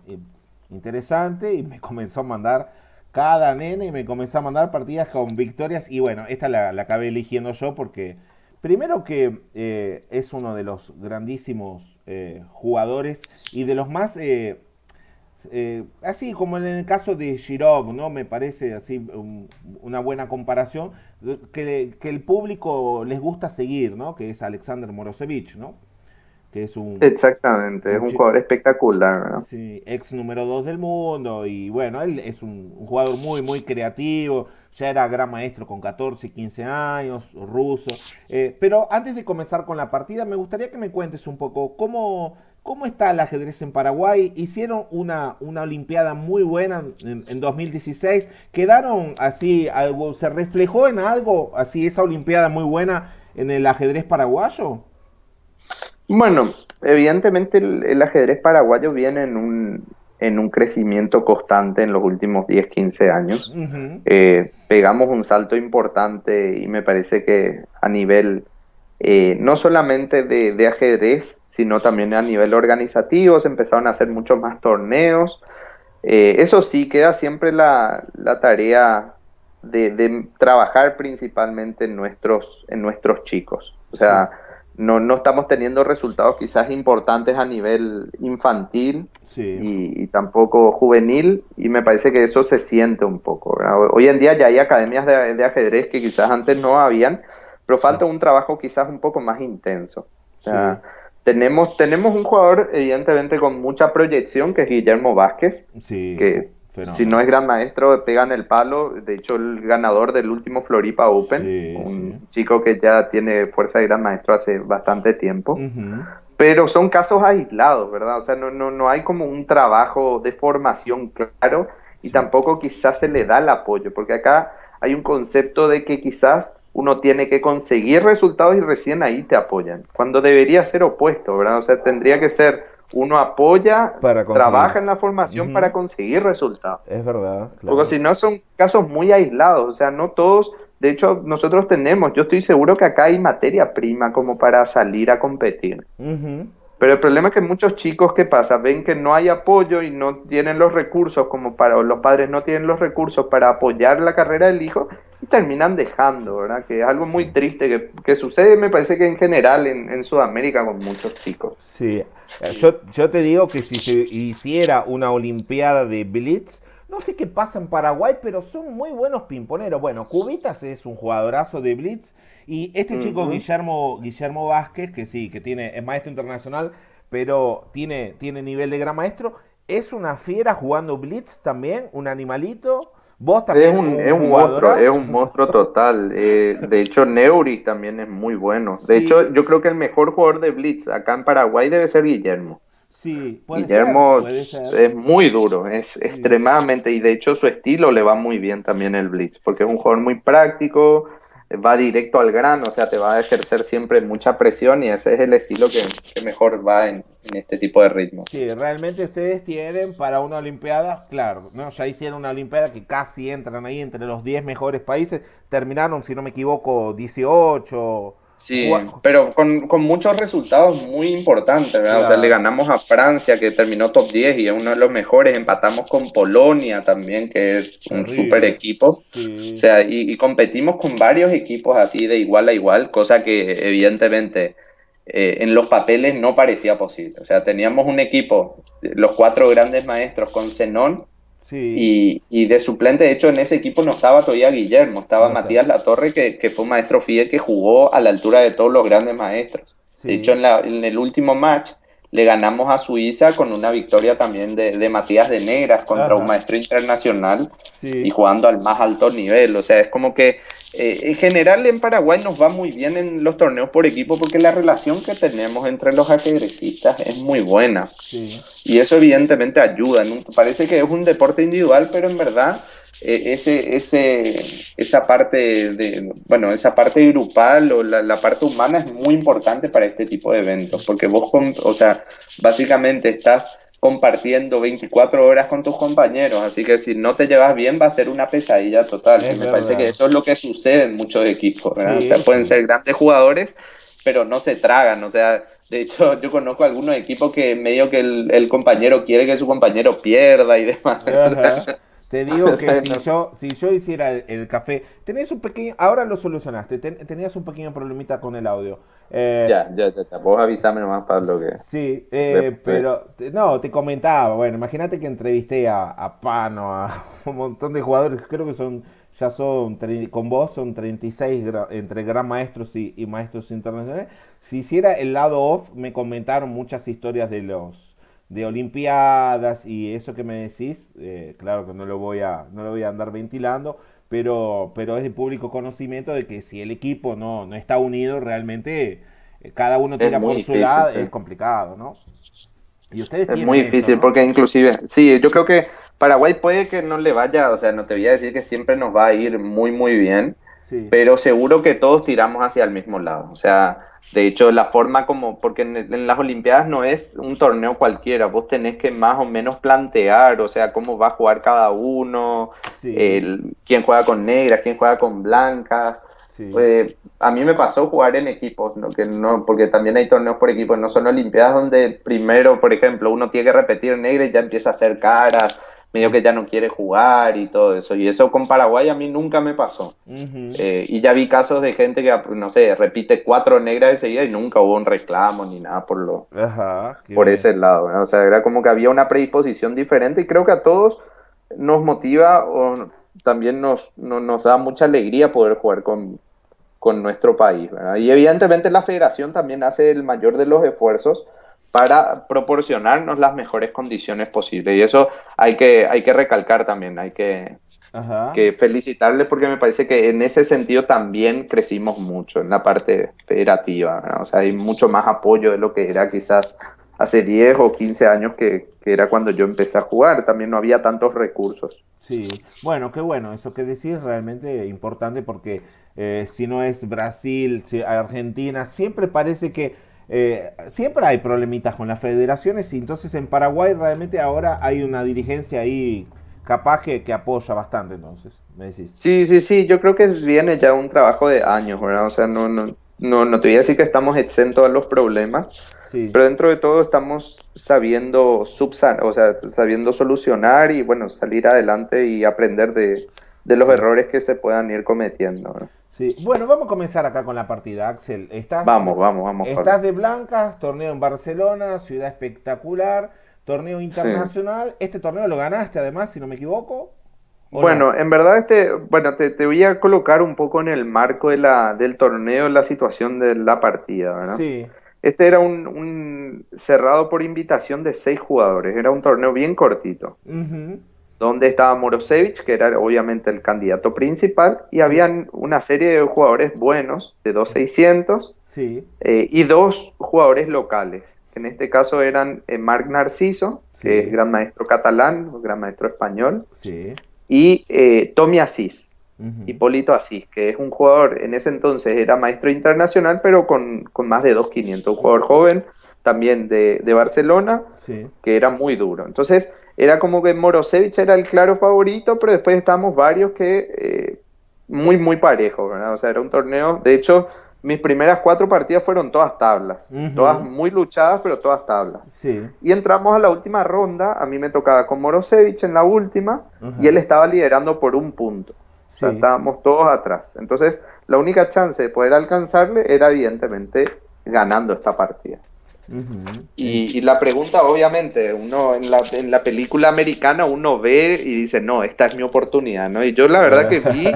interesante, y me comenzó a mandar cada nene, y me comenzó a mandar partidas con victorias, y bueno, esta la acabé eligiendo yo porque, primero que es uno de los grandísimos jugadores, y de los más... así como en el caso de Shirov, ¿no? Me parece así una buena comparación que el público les gusta seguir, ¿no? Que es Alexander Morozevich, ¿no? Que es un... Exactamente, es un jugador espectacular, ¿no? Sí, ex número 2 del mundo, y bueno, él es un jugador muy, muy creativo, ya era gran maestro con 14, 15 años, ruso. Pero antes de comenzar con la partida, me gustaría que me cuentes un poco ¿Cómo está el ajedrez en Paraguay? Hicieron una olimpiada muy buena en 2016. ¿Quedaron así, algo, se reflejó en algo así esa olimpiada muy buena en el ajedrez paraguayo? Bueno, evidentemente el ajedrez paraguayo viene en un crecimiento constante en los últimos 10, 15 años. Uh-huh. Pegamos un salto importante y me parece que a nivel... no solamente de ajedrez, sino también a nivel organizativo, se empezaron a hacer muchos más torneos. Eso sí, queda siempre la tarea de trabajar principalmente en nuestros chicos. O sea, sí, no estamos teniendo resultados quizás importantes a nivel infantil, sí, y tampoco juvenil, y me parece que eso se siente un poco, ¿verdad? Hoy en día ya hay academias de ajedrez que quizás antes no habían, pero falta un trabajo quizás un poco más intenso. O sea, sí, tenemos un jugador evidentemente con mucha proyección, que es Guillermo Vázquez, sí, que fenómeno, si no es gran maestro, pega en el palo, de hecho el ganador del último Floripa Open, sí, un sí, chico que ya tiene fuerza de gran maestro hace bastante tiempo, uh-huh, pero son casos aislados, ¿verdad? O sea, no hay como un trabajo de formación claro, y sí, tampoco quizás se le da el apoyo, porque acá hay un concepto de que quizás uno tiene que conseguir resultados y recién ahí te apoyan, cuando debería ser opuesto, ¿verdad? O sea, tendría que ser, uno apoya, trabaja en la formación, uh-huh, para conseguir resultados. Es verdad, claro. Porque si no, son casos muy aislados, o sea, no todos, de hecho, nosotros tenemos, yo estoy seguro que acá hay materia prima como para salir a competir. Uh-huh. Pero el problema es que muchos chicos, ¿qué pasa? Ven que no hay apoyo y no tienen los recursos, como para, o los padres no tienen los recursos para apoyar la carrera del hijo, y terminan dejando, ¿verdad? Que es algo muy triste que sucede, me parece que en general en Sudamérica con muchos chicos. Sí, yo te digo que si se hiciera una olimpiada de blitz, no sé qué pasa en Paraguay, pero son muy buenos pimponeros. Bueno, Cubitas es un jugadorazo de blitz y este chico Guillermo Vázquez, que sí, que tiene, es maestro internacional, pero tiene nivel de gran maestro, es una fiera jugando blitz también, un animalito. ¿Vos también es un monstruo total. De hecho, Neuri también es muy bueno. De hecho, yo creo que el mejor jugador de blitz acá en Paraguay debe ser Guillermo. Sí, Guillermo puede ser. Es muy duro, extremadamente, y de hecho su estilo le va muy bien también el blitz, porque es un jugador muy práctico, va directo al grano, o sea, te va a ejercer siempre mucha presión y ese es el estilo que mejor va en este tipo de ritmo. Sí, realmente ustedes tienen para una olimpiada, claro, ¿no? Ya hicieron una olimpiada que casi entran ahí entre los 10 mejores países, terminaron, si no me equivoco, 18... Sí, pero con muchos resultados muy importantes, ¿verdad? Claro. O sea, le ganamos a Francia, que terminó top 10 y es uno de los mejores, empatamos con Polonia también, que es un super equipo, sí. O sea, y competimos con varios equipos así de igual a igual, cosa que evidentemente en los papeles no parecía posible. O sea, teníamos un equipo, los cuatro grandes maestros con Zenón, sí. Y de suplente, de hecho, en ese equipo no estaba todavía Guillermo, estaba Matías Latorre, que fue un maestro FIDE que jugó a la altura de todos los grandes maestros. Sí. De hecho, en el último match le ganamos a Suiza con una victoria también de Matías de Negras contra un maestro internacional y jugando al más alto nivel. O sea, es como que en general en Paraguay nos va muy bien en los torneos por equipo porque la relación que tenemos entre los ajedrecistas es muy buena. Sí. Y eso evidentemente ayuda. Parece que es un deporte individual, pero en verdad esa parte grupal o la parte humana es muy importante para este tipo de eventos, porque vos, o sea, básicamente estás compartiendo 24 horas con tus compañeros, así que si no te llevas bien va a ser una pesadilla total, y me parece que eso es lo que sucede en muchos equipos, ¿verdad? Sí, o sea, pueden ser grandes jugadores, pero no se tragan, o sea, de hecho yo conozco algunos equipos que medio que el compañero quiere que su compañero pierda y demás. Te digo que si yo hiciera el café, tenías un pequeño, ahora lo solucionaste, tenías un pequeño problemita con el audio. Ya, vos avísame nomás, Pablo, que... Sí, pero, no, te comentaba, bueno, imagínate que entrevisté a Pano, a un montón de jugadores, creo que con vos son 36 entre gran maestros y maestros internacionales. Si hiciera el lado off, me comentaron muchas historias de olimpiadas y eso que me decís, claro que no lo voy a andar ventilando, pero es de público conocimiento de que si el equipo no está unido realmente, cada uno tira por su lado, es complicado, ¿no? Y ustedes es muy difícil, ¿no? Porque inclusive, sí, yo creo que Paraguay puede que no le vaya, o sea, no te voy a decir que siempre nos va a ir muy muy bien, sí, pero seguro que todos tiramos hacia el mismo lado, o sea, de hecho, la forma como, porque en las Olimpiadas no es un torneo cualquiera, vos tenés que más o menos plantear, o sea, cómo va a jugar cada uno, sí, quién juega con negras, quién juega con blancas. Sí. A mí me pasó jugar en equipos, ¿no? Porque también hay torneos por equipos, no son Olimpiadas donde primero, por ejemplo, uno tiene que repetir negra y ya empieza a hacer caras, medio que ya no quiere jugar y todo eso, y eso con Paraguay a mí nunca me pasó. Y ya vi casos de gente que, no sé, repite 4 negras de seguida y nunca hubo un reclamo ni nada por ese lado, ¿no? O sea, era como que había una predisposición diferente y creo que a todos nos motiva o también nos da mucha alegría poder jugar con nuestro país, ¿verdad? Y evidentemente la federación también hace el mayor de los esfuerzos para proporcionarnos las mejores condiciones posibles. Y eso hay que recalcar también, hay que felicitarle porque me parece que en ese sentido también crecimos mucho en la parte federativa, ¿no? O sea, hay mucho más apoyo de lo que era quizás hace 10 o 15 años que era cuando yo empecé a jugar. También no había tantos recursos. Sí, bueno, qué bueno. Eso que decís es realmente importante porque si no es Brasil, si Argentina, siempre parece que siempre hay problemitas con las federaciones y entonces en Paraguay realmente ahora hay una dirigencia ahí capaz que apoya bastante, entonces, me decís. Sí, yo creo que viene ya un trabajo de años, ¿verdad? O sea, no te voy a decir que estamos exentos a los problemas, sí, pero dentro de todo estamos sabiendo solucionar y bueno, salir adelante y aprender de de los errores que se puedan ir cometiendo, ¿no? Sí. Bueno, vamos a comenzar acá con la partida, Axel. Vamos. Estás de blancas, torneo en Barcelona, ciudad espectacular, torneo internacional. Sí. Este torneo lo ganaste además, si no me equivoco. Bueno, en verdad te voy a colocar un poco en el marco de del torneo, la situación de la partida, ¿verdad? Sí. Este era un cerrado por invitación de 6 jugadores, era un torneo bien cortito. Uh-huh. Donde estaba Morozevich, que era obviamente el candidato principal, y habían una serie de jugadores buenos, de 2.600, sí. Y 2 jugadores locales, que en este caso eran Marc Narciso, sí. que es gran maestro catalán, gran maestro español, sí. y Tommy Asís, uh-huh. Hipólito Asís, que es un jugador, en ese entonces era maestro internacional, pero con más de 2.500, un jugador joven, también de Barcelona, sí. que era muy duro. Entonces, era como que Morozevich era el claro favorito, pero después estábamos varios que muy parejo, ¿verdad? O sea, era un torneo, de hecho, mis primeras 4 partidas fueron todas tablas, uh-huh. todas muy luchadas, pero todas tablas. Sí. Y entramos a la última ronda, a mí me tocaba con Morozevich en la última, uh-huh. y él estaba liderando por 1 punto. Sí. O sea, estábamos todos atrás. Entonces, la única chance de poder alcanzarle era evidentemente ganando esta partida. Uh-huh. Y la pregunta, obviamente, uno en la película americana uno ve y dice, no, esta es mi oportunidad, ¿no? Y yo la verdad que vi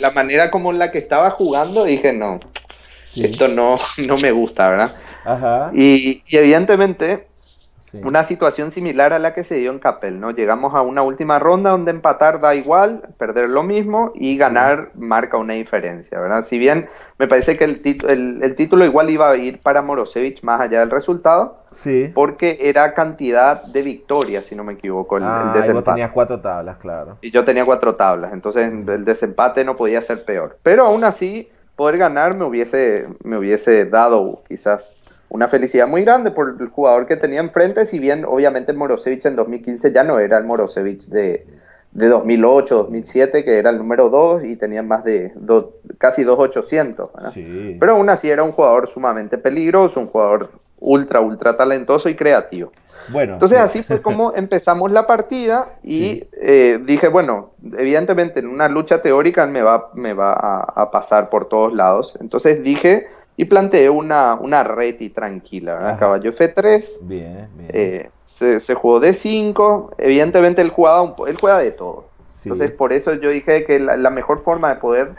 la manera como en la que estaba jugando y dije, no, sí. esto no me gusta, ¿verdad? Ajá. Y evidentemente, sí. una situación similar a la que se dio en Capelle, ¿no? Llegamos a una última ronda donde empatar da igual, perder lo mismo y ganar marca una diferencia, ¿verdad? Si bien me parece que el título igual iba a ir para Morozevich más allá del resultado, sí. porque era cantidad de victorias, si no me equivoco, el desempate. Y vos tenías 4 tablas, claro. Y yo tenía 4 tablas, entonces el desempate no podía ser peor. Pero aún así, poder ganar me hubiese dado quizás una felicidad muy grande por el jugador que tenía enfrente, si bien obviamente Morozevich en 2015 ya no era el Morozevich de 2008, 2007, que era el número 2 y tenía más de casi 2.800. Sí. Pero aún así era un jugador sumamente peligroso, un jugador ultra talentoso y creativo. Bueno, entonces así fue como empezamos la partida y sí. Dije, bueno, evidentemente en una lucha teórica me va a pasar por todos lados. Entonces dije... Y planteé una reti tranquila, ¿verdad? Caballo F3, bien. Se jugó D5, evidentemente él juega de todo. Sí. Entonces por eso yo dije que la mejor forma de poder,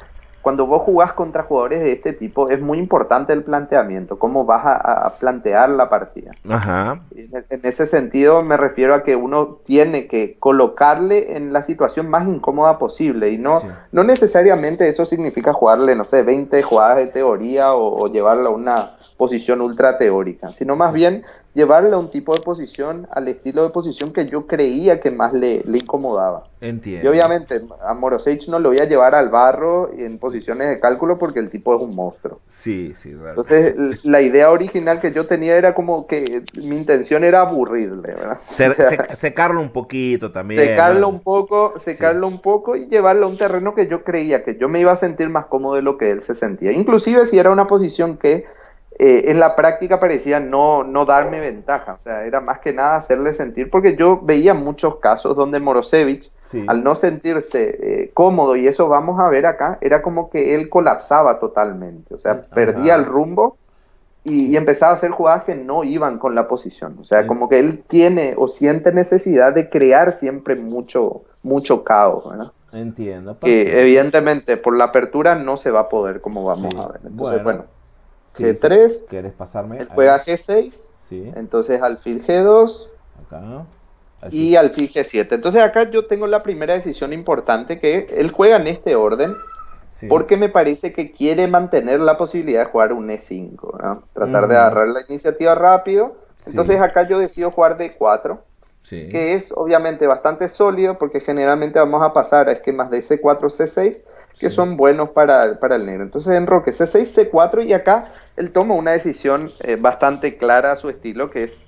cuando vos jugás contra jugadores de este tipo, es muy importante el planteamiento, cómo vas a plantear la partida. Ajá. En ese sentido me refiero a que uno tiene que colocarle en la situación más incómoda posible y no necesariamente eso significa jugarle, no sé, 20 jugadas de teoría o llevarla a una posición ultra teórica, sino más bien llevarle a un tipo de posición, al estilo de posición que yo creía que más le incomodaba. Entiendo. Y obviamente a Morozevich no lo voy a llevar al barro en posiciones de cálculo porque el tipo es un monstruo. Sí, realmente. Entonces la idea original que yo tenía era como que mi intención era aburrirle, ¿verdad? Secarlo un poquito también. Secarlo un poco y llevarlo a un terreno que yo creía que yo me iba a sentir más cómodo de lo que él se sentía. Inclusive si era una posición que en la práctica parecía no darme ventaja, o sea, era más que nada hacerle sentir, porque yo veía muchos casos donde Morozevich, sí. al no sentirse cómodo, y eso vamos a ver acá, era como que él colapsaba totalmente, o sea, perdía el rumbo y empezaba a hacer jugadas que no iban con la posición, o sea, sí. como que él tiene o siente necesidad de crear siempre mucho caos, ¿verdad? Entiendo. Que evidentemente por la apertura no se va a poder, como vamos sí. a ver, entonces bueno. G3, sí, ¿quieres pasarme? Él juega G6, sí. entonces alfil G2 acá. Y alfil G7. Entonces acá yo tengo la primera decisión importante, que él juega en este orden, sí. porque me parece que quiere mantener la posibilidad de jugar un E5, ¿no? Tratar de agarrar la iniciativa rápido. Entonces sí. acá yo decido jugar D4, sí. que es obviamente bastante sólido, porque generalmente vamos a pasar a esquemas de C4, C6, que sí. son buenos para el negro. Entonces enroque C6, C4 y acá él toma una decisión bastante clara a su estilo, que es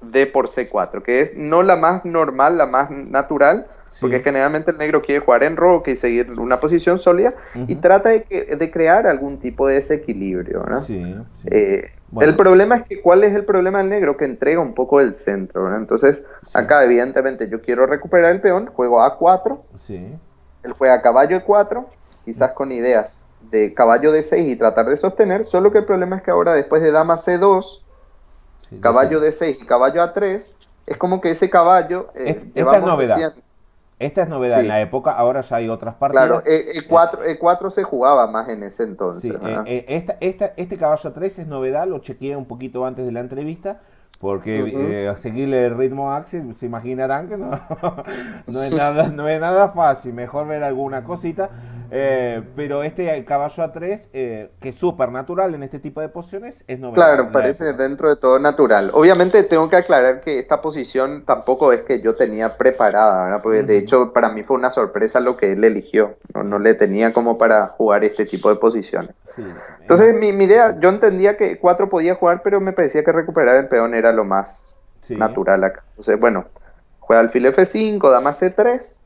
D por C4, que es no la más normal, la más natural, sí. porque generalmente el negro quiere jugar en roque y seguir una posición sólida, uh-huh. y trata de crear algún tipo de desequilibrio, ¿no? Sí. Bueno. El problema es que, ¿cuál es el problema del negro? Que entrega un poco el centro, ¿no? Entonces, sí. acá evidentemente yo quiero recuperar el peón, juego A4, sí. Él fue a caballo de 4, quizás con ideas de caballo de 6 y tratar de sostener, solo que el problema es que ahora después de dama C2, sí, caballo de 6 y caballo A3, es como que ese caballo... esta es novedad. Esta es novedad, sí. En la época ahora ya hay otras partidas. Claro, E4 se jugaba más en ese entonces. Sí, este caballo 3 es novedad, lo chequeé un poquito antes de la entrevista, porque a seguirle el ritmo a Axel, se imaginarán que no, no es nada fácil, mejor ver alguna cosita. Pero este caballo A3, que es súper natural en este tipo de posiciones, es novedad. Claro, parece dentro de todo natural. Obviamente tengo que aclarar que esta posición tampoco es que yo tenía preparada, ¿verdad? Porque de hecho para mí fue una sorpresa lo que él eligió. No le tenía como para jugar este tipo de posiciones. Sí, entonces mi idea, yo entendía que 4 podía jugar, pero me parecía que recuperar el peón era lo más natural acá. Entonces, bueno, juega alfil F5, dama C3.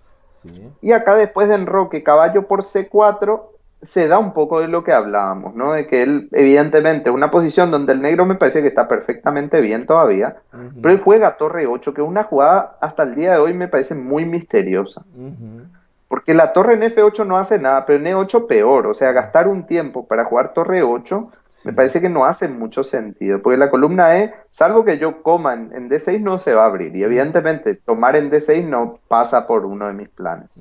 Sí. Y acá después de enroque caballo por C4 se da un poco de lo que hablábamos, ¿no? De que él, evidentemente, una posición donde el negro me parece que está perfectamente bien todavía, pero él juega torre 8, que es una jugada hasta el día de hoy me parece muy misteriosa. Porque la torre en F8 no hace nada, pero en E8 peor, o sea, gastar un tiempo para jugar torre 8 me parece que no hace mucho sentido, porque la columna E, salvo que yo coma en D6, no se va a abrir, y evidentemente tomar en D6 no pasa por uno de mis planes.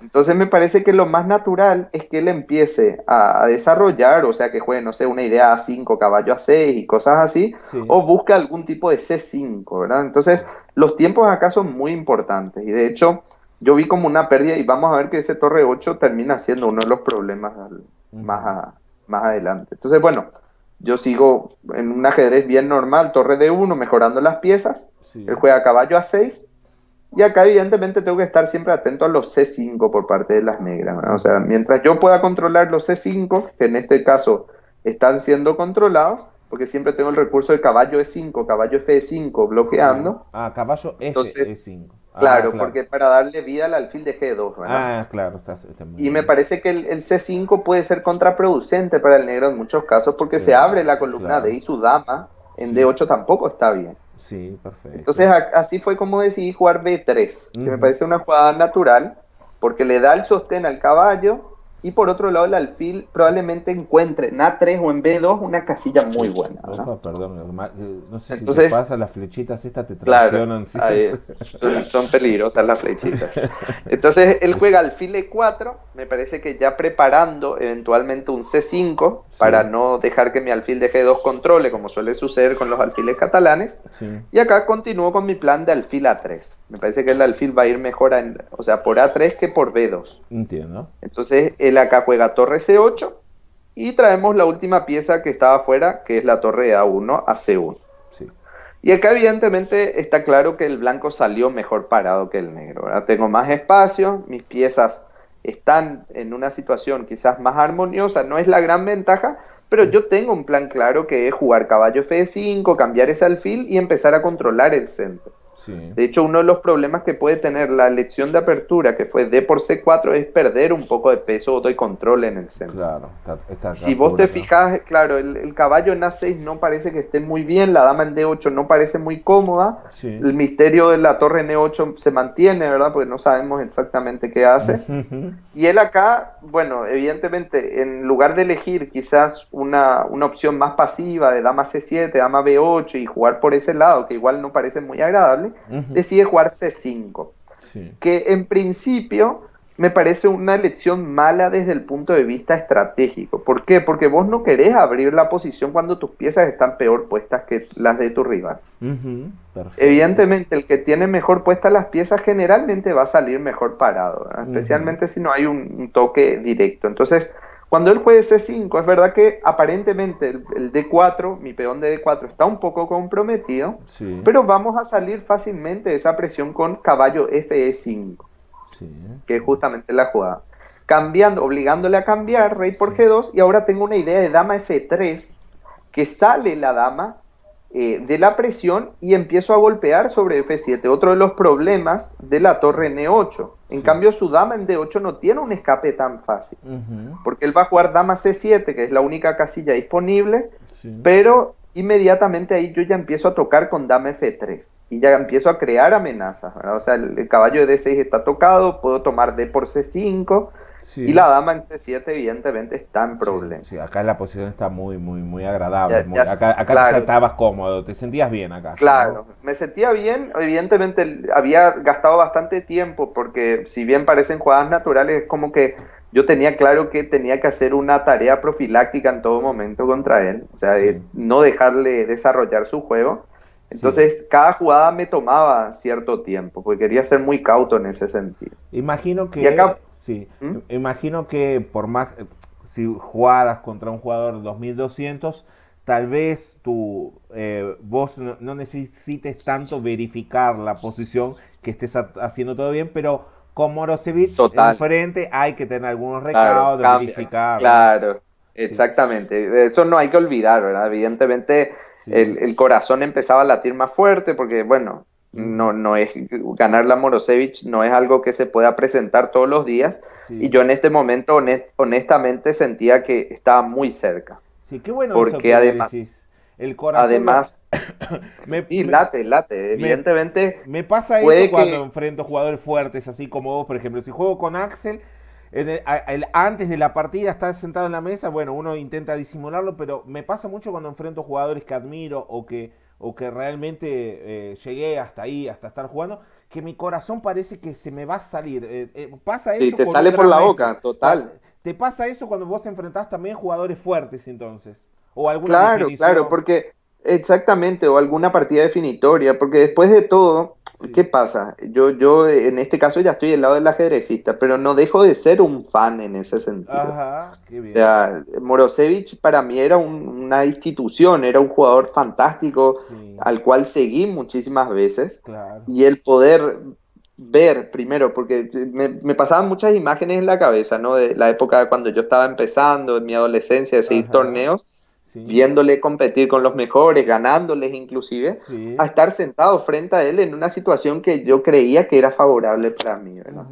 Entonces me parece que lo más natural es que él empiece a desarrollar, o sea, que juegue, no sé, una idea A5, caballo A6 y cosas así, o busque algún tipo de C5, ¿verdad? Entonces los tiempos acá son muy importantes, y de hecho yo vi como una pérdida, y vamos a ver que ese torre 8 termina siendo uno de los problemas más adelante. Entonces, bueno, yo sigo en un ajedrez bien normal, torre D1, mejorando las piezas. Él juega caballo A6. Y acá, evidentemente, tengo que estar siempre atento a los C5 por parte de las negras, ¿no? O sea, mientras yo pueda controlar los C5, que en este caso están siendo controlados, porque siempre tengo el recurso de caballo E5, caballo F5 bloqueando. Caballo F5. Entonces, claro, porque para darle vida al alfil de G2, ¿verdad? Está muy bien. Y me parece que el C5 puede ser contraproducente para el negro en muchos casos, porque se abre la columna D y su dama en D8 tampoco está bien. Sí, perfecto. Entonces así fue como decidí jugar B3, que me parece una jugada natural, porque le da el sostén al caballo, y por otro lado el alfil probablemente encuentre en A3 o en B2 una casilla muy buena, ¿verdad? Opa, perdón, no sé. Entonces, si te pasan las flechitas estas, te traicionan. Son peligrosas las flechitas. Entonces él juega alfil E4, me parece que ya preparando eventualmente un C5 para no dejar que mi alfil de G2 controle, como suele suceder con los alfiles catalanes, y acá continúo con mi plan de alfil A3. Me parece que el alfil va a ir mejor, o sea, por A3 que por B2. Entiendo. Entonces acá juega torre C8 y traemos la última pieza que estaba afuera, que es la torre de A1 a C1. Y acá evidentemente está claro que el blanco salió mejor parado que el negro, ¿verdad? Tengo más espacio, mis piezas están en una situación quizás más armoniosa, no es la gran ventaja, pero yo tengo un plan claro que es jugar caballo F5, cambiar ese alfil y empezar a controlar el centro. De hecho, uno de los problemas que puede tener la elección de apertura, que fue D por C4, es perder un poco de peso o de control en el centro. Claro, está si vos te fijas, claro, el caballo en A6 no parece que esté muy bien, la dama en D8 no parece muy cómoda, el misterio de la torre en E8 se mantiene, ¿verdad? Porque no sabemos exactamente qué hace. Y él acá, bueno, evidentemente, en lugar de elegir quizás una opción más pasiva de dama C7, dama B8 y jugar por ese lado, que igual no parece muy agradable, decide jugar C5, que en principio me parece una elección mala desde el punto de vista estratégico. ¿Por qué? Porque vos no querés abrir la posición cuando tus piezas están peor puestas que las de tu rival. Evidentemente, el que tiene mejor puestas las piezas generalmente va a salir mejor parado, ¿verdad? Especialmente si no hay un toque directo. Entonces, cuando él juegue C5, es verdad que aparentemente el D4, mi peón de D4 está un poco comprometido, pero vamos a salir fácilmente de esa presión con caballo FE5, que es justamente la jugada. Cambiando, obligándole a cambiar, rey por G2, y ahora tengo una idea de dama F3, que sale la dama de la presión y empiezo a golpear sobre F7, otro de los problemas de la torre en E8. En cambio, su dama en D8 no tiene un escape tan fácil, porque él va a jugar dama C7, que es la única casilla disponible, pero inmediatamente ahí yo ya empiezo a tocar con dama F3 y ya empiezo a crear amenazas, ¿verdad? O sea, el caballo de D6 está tocado, puedo tomar D por C5, sí, y la dama en C7 evidentemente está en problemas. Sí, sí, acá la posición está muy agradable, ya, acá claro, te sentabas cómodo, te sentías bien acá. Claro, ¿no? Me sentía bien, evidentemente había gastado bastante tiempo porque si bien parecen jugadas naturales es como que yo tenía claro que tenía que hacer una tarea profiláctica en todo momento contra él, o sea, sí, de no dejarle desarrollar su juego. Entonces, sí, cada jugada me tomaba cierto tiempo, porque quería ser muy cauto en ese sentido. Imagino que, acá, sí, imagino que por más, si jugaras contra un jugador 2200, tal vez tu, vos no necesites tanto verificar la posición que estés haciendo todo bien, pero con Morozevich enfrente hay que tener algunos recados, claro, verificar. Claro, exactamente. Sí. Eso no hay que olvidar, ¿verdad? Evidentemente, sí, el corazón empezaba a latir más fuerte porque, bueno, no es ganar la Morozevich, no es algo que se pueda presentar todos los días. Sí. Y yo en este momento, honestamente, sentía que estaba muy cerca. Sí, qué bueno porque eso que además decís. El corazón además, late, evidentemente. Me pasa eso cuando enfrento jugadores fuertes, así como vos, por ejemplo. Si juego con Axel, antes de la partida está sentado en la mesa, bueno, uno intenta disimularlo, pero me pasa mucho cuando enfrento jugadores que admiro o que realmente llegué hasta ahí, hasta estar jugando, que mi corazón parece que se me va a salir. Pasa eso. Y te sale por la boca, total. ¿Te pasa eso cuando vos enfrentás también jugadores fuertes, entonces? O alguna claro, porque exactamente, o alguna partida definitoria, porque después de todo, sí, ¿qué pasa? Yo en este caso ya estoy del lado del ajedrecista, pero no dejo de ser un fan en ese sentido. Ajá, qué bien. O sea, Morozevich para mí era una institución, era un jugador fantástico, sí, al cual seguí muchísimas veces, claro, y el poder ver primero, porque me pasaban muchas imágenes en la cabeza, ¿no? De la época de cuando yo estaba empezando, en mi adolescencia, de seguir, ajá, torneos, sí, viéndole competir con los mejores, ganándoles inclusive, sí, a estar sentado frente a él en una situación que yo creía que era favorable para mí, ¿verdad?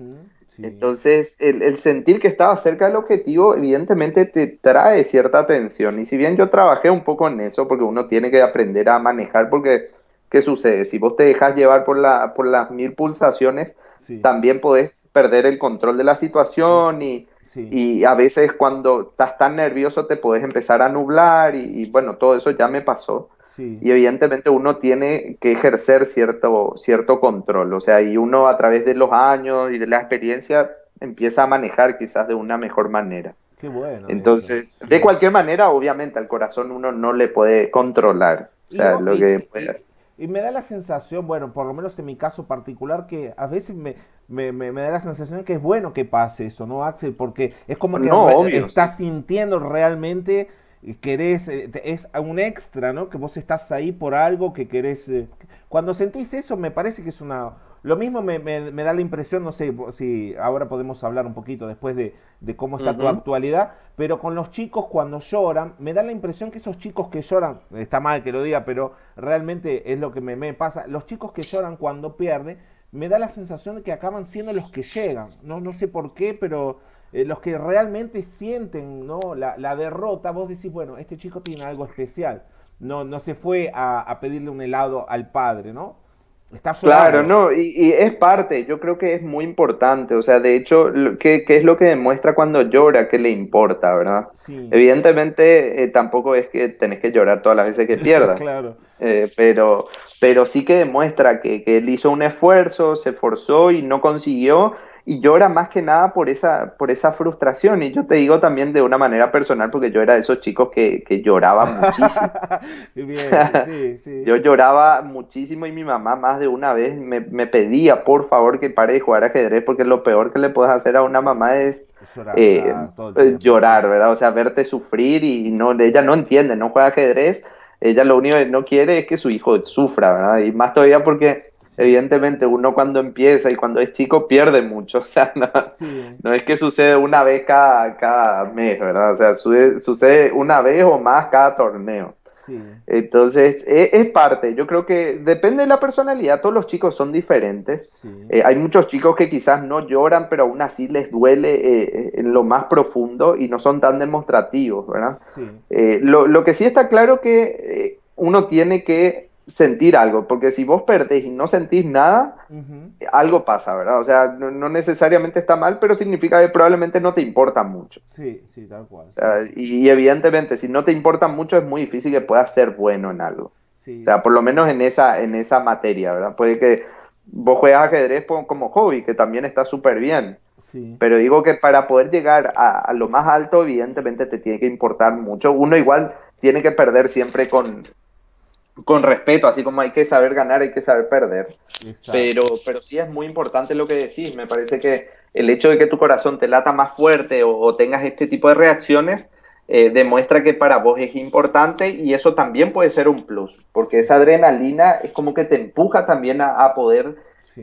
Sí. Entonces, el sentir que estaba cerca del objetivo evidentemente te trae cierta tensión, y si bien yo trabajé un poco en eso, porque uno tiene que aprender a manejar, porque ¿qué sucede? Si vos te dejas llevar por las 1000 pulsaciones, sí, también podés perder el control de la situación, y sí, y a veces cuando estás tan nervioso te podés empezar a nublar y bueno, todo eso ya me pasó, sí, y evidentemente uno tiene que ejercer cierto control, o sea, y uno a través de los años y de la experiencia empieza a manejar quizás de una mejor manera. Qué bueno. Entonces, sí, de cualquier manera, obviamente al corazón uno no le puede controlar, o sea, lo que puedas. Y me da la sensación, bueno, por lo menos en mi caso particular, que a veces me da la sensación que es bueno que pase eso, ¿no, Axel? Porque es como que estás sintiendo realmente querés, es un extra, ¿no? Que vos estás ahí por algo que querés. Cuando sentís eso me parece que es una... Lo mismo me da la impresión, no sé si ahora podemos hablar un poquito después de cómo está tu actualidad, pero con los chicos cuando lloran, me da la impresión que esos chicos que lloran, está mal que lo diga, pero realmente es lo que me pasa, los chicos que lloran cuando pierden, me da la sensación de que acaban siendo los que llegan, no sé por qué, pero los que realmente sienten, ¿no?, la derrota, vos decís, bueno, este chico tiene algo especial, no se fue a pedirle un helado al padre, ¿no? Claro, no, y es parte, yo creo que es muy importante, o sea, de hecho, ¿qué es lo que demuestra cuando llora? ¿Qué le importa, verdad? Sí. Evidentemente, tampoco es que tenés que llorar todas las veces que pierdas, claro, pero sí que demuestra que él hizo un esfuerzo, se esforzó y no consiguió, y llora más que nada por esa frustración. Y yo te digo también de una manera personal, porque yo era de esos chicos que lloraba muchísimo. Bien, sí, sí. Yo lloraba muchísimo y mi mamá más de una vez me pedía por favor que pare de jugar ajedrez, porque lo peor que le puedes hacer a una mamá es llorar, ¿verdad? O sea, verte sufrir, y no, ella no entiende, no juega ajedrez, ella lo único que no quiere es que su hijo sufra, ¿verdad? Y más todavía porque... Evidentemente uno cuando empieza y cuando es chico pierde mucho, o sea, no es que sucede una vez cada mes, ¿verdad? O sea, sucede una vez o más cada torneo. Sí. Entonces, es parte, yo creo que depende de la personalidad, todos los chicos son diferentes, sí, hay muchos chicos que quizás no lloran, pero aún así les duele en lo más profundo y no son tan demostrativos, ¿verdad? Sí. Lo que sí está claro que... uno tiene que sentir algo, porque si vos perdés y no sentís nada, algo pasa, ¿verdad? O sea, no necesariamente está mal, pero significa que probablemente no te importa mucho. Sí, sí, tal cual. Sí. O sea, y evidentemente, si no te importa mucho, es muy difícil que puedas ser bueno en algo. Sí. O sea, por lo menos en esa materia, ¿verdad? Puede que vos juegas ajedrez como hobby, que también está súper bien. Sí. Pero digo que para poder llegar a lo más alto, evidentemente te tiene que importar mucho. Uno igual tiene que perder siempre con respeto, así como hay que saber ganar, hay que saber perder. Pero sí es muy importante lo que decís. Me parece que el hecho de que tu corazón te lata más fuerte o tengas este tipo de reacciones demuestra que para vos es importante, y eso también puede ser un plus, porque esa adrenalina es como que te empuja también a poder, sí,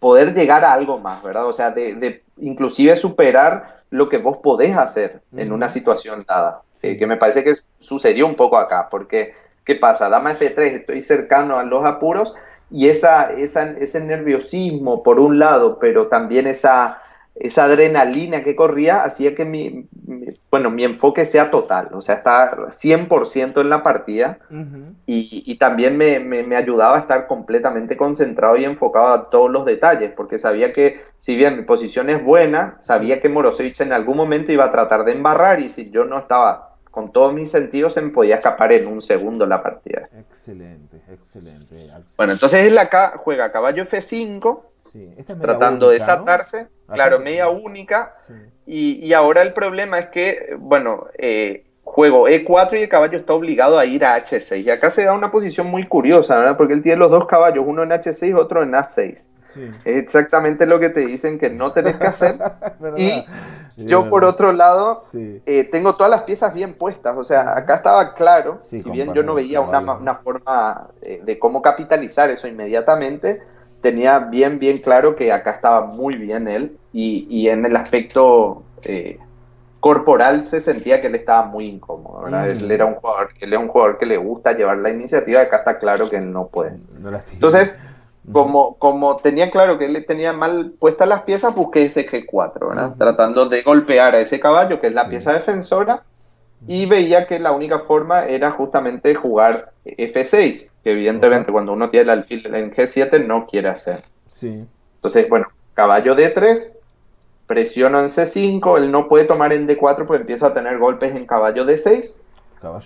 poder llegar a algo más, ¿verdad? O sea, de inclusive superar lo que vos podés hacer en una situación dada, sí, que me parece que sucedió un poco acá, porque ¿qué pasa? Dama F3, estoy cercano a los apuros, y ese nerviosismo por un lado, pero también esa adrenalina que corría hacía que mi enfoque sea total, o sea, estar 100% en la partida, y también me ayudaba a estar completamente concentrado y enfocado a todos los detalles, porque sabía que, si bien mi posición es buena, sabía que Morozevich en algún momento iba a tratar de embarrar, y si yo no estaba con todos mis sentidos, se me podía escapar en un segundo la partida. Excelente. Bueno, entonces él acá juega caballo F5, sí, esta es tratando única, de desatarse, ¿no? Claro, media única, sí. Y ahora el problema es que, bueno, juego E4 y el caballo está obligado a ir a H6, y acá se da una posición muy curiosa, ¿verdad? Porque él tiene los dos caballos, uno en H6, otro en A6. Sí. Es exactamente lo que te dicen que no tenés que hacer. Y yo, por otro lado, sí, tengo todas las piezas bien puestas. O sea, acá estaba claro, sí, si bien yo no veía una forma de cómo capitalizar eso inmediatamente, tenía bien claro que acá estaba muy bien él, y en el aspecto corporal se sentía que él estaba muy incómodo, ¿verdad? Él es un jugador que le gusta llevar la iniciativa, acá está claro que él no puede. Entonces, como tenía claro que él tenía mal puestas las piezas, busqué ese G4, ¿verdad? Tratando de golpear a ese caballo, que es la pieza defensora, y veía que la única forma era justamente jugar F6, que evidentemente cuando uno tiene el alfil en G7 no quiere hacer. Sí. Entonces, bueno, caballo D3, presiono en C5, él no puede tomar en D4, pues empieza a tener golpes en caballo D6.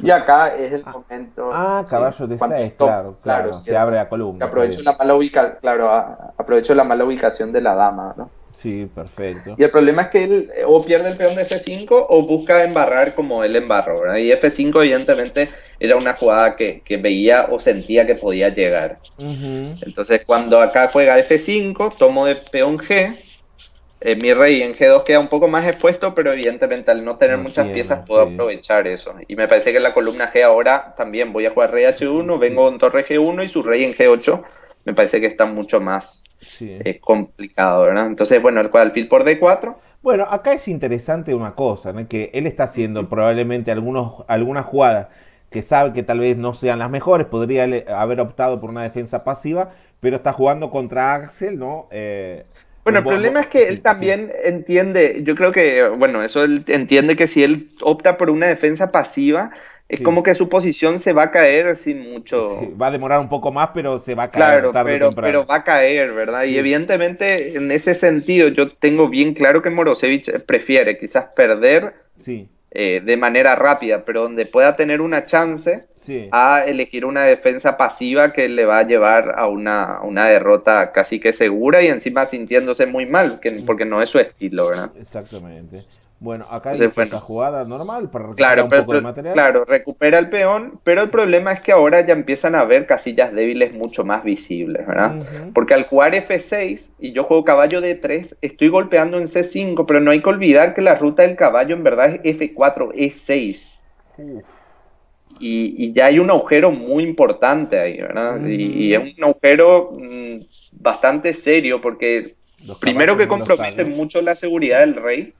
Y acá es el momento... caballo de 6, claro, se abre la columna. Aprovecho la mala ubicación de la dama, ¿no? Sí, perfecto. Y el problema es que él o pierde el peón de C5 o busca embarrar como él embarró, ¿verdad? Y F5 evidentemente era una jugada que veía o sentía que podía llegar. Entonces cuando acá juega F5, tomo de peón G, mi rey en G2 queda un poco más expuesto, pero evidentemente al no tener muchas piezas puedo aprovechar eso. Y me parece que en la columna G ahora también voy a jugar rey H1, vengo con torre G1 y su rey en G8. Me parece que está mucho más complicado, ¿verdad? Entonces, bueno, el alfil por D4. Bueno, acá es interesante una cosa, ¿no? Que él está haciendo probablemente algunas jugadas que sabe que tal vez no sean las mejores, podría haber optado por una defensa pasiva, pero está jugando contra Axel, ¿no? Bueno, el problema es que él también entiende, yo creo que, bueno, eso él entiende que si él opta por una defensa pasiva, es como que su posición se va a caer sin mucho... Sí, va a demorar un poco más, pero se va a caer. Claro, tarde o temprano, pero va a caer, ¿verdad? Sí. Y evidentemente, en ese sentido, yo tengo bien claro que Morozevich prefiere quizás perder de manera rápida, pero donde pueda tener una chance... Sí. A elegir una defensa pasiva que le va a llevar a una derrota casi que segura y encima sintiéndose muy mal, porque no es su estilo, ¿verdad? Exactamente. Bueno, acá hay esta jugada normal para recuperar un poco de material. Claro, recupera el peón, pero el problema es que ahora ya empiezan a haber casillas débiles mucho más visibles, ¿verdad? Porque al jugar F6 y yo juego caballo D3, estoy golpeando en C5, pero no hay que olvidar que la ruta del caballo en verdad es F4, E6. Y ya hay un agujero muy importante ahí, ¿verdad? Y es un agujero bastante serio porque primero que compromete mucho la seguridad del rey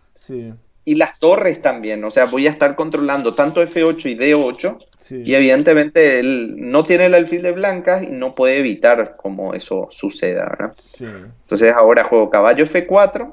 y las torres también, o sea, voy a estar controlando tanto F8 y D8 y evidentemente él no tiene el alfil de blancas y no puede evitar como eso suceda, ¿verdad? Entonces ahora juego caballo F4.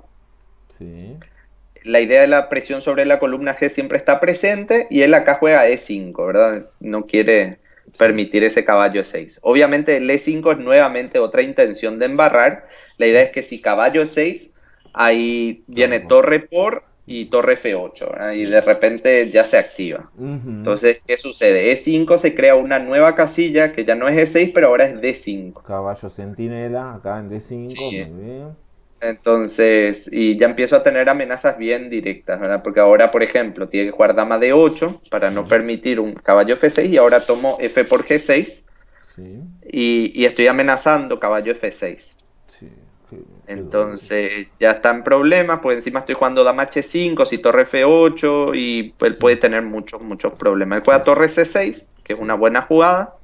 La idea de la presión sobre la columna G siempre está presente y él acá juega E5, ¿verdad? No quiere permitir ese caballo E6. Obviamente el E5 es nuevamente otra intención de embarrar. La idea es que si caballo E6, ahí viene torre por y torre F8, ¿verdad? Y de repente ya se activa. Entonces, ¿qué sucede? E5 se crea una nueva casilla que ya no es E6, pero ahora es D5. Caballo centinela acá en D5, sí. Muy bien. Entonces, y ya empiezo a tener amenazas bien directas, ¿verdad? Porque ahora, por ejemplo, tiene que jugar dama D8 para no permitir un caballo F6 y ahora tomo F por G6 y estoy amenazando caballo F6. Entonces ya está en problemas, pues encima estoy jugando dama H5, si torre F8 y él puede tener muchos problemas. Él juega torre C6, que es una buena jugada,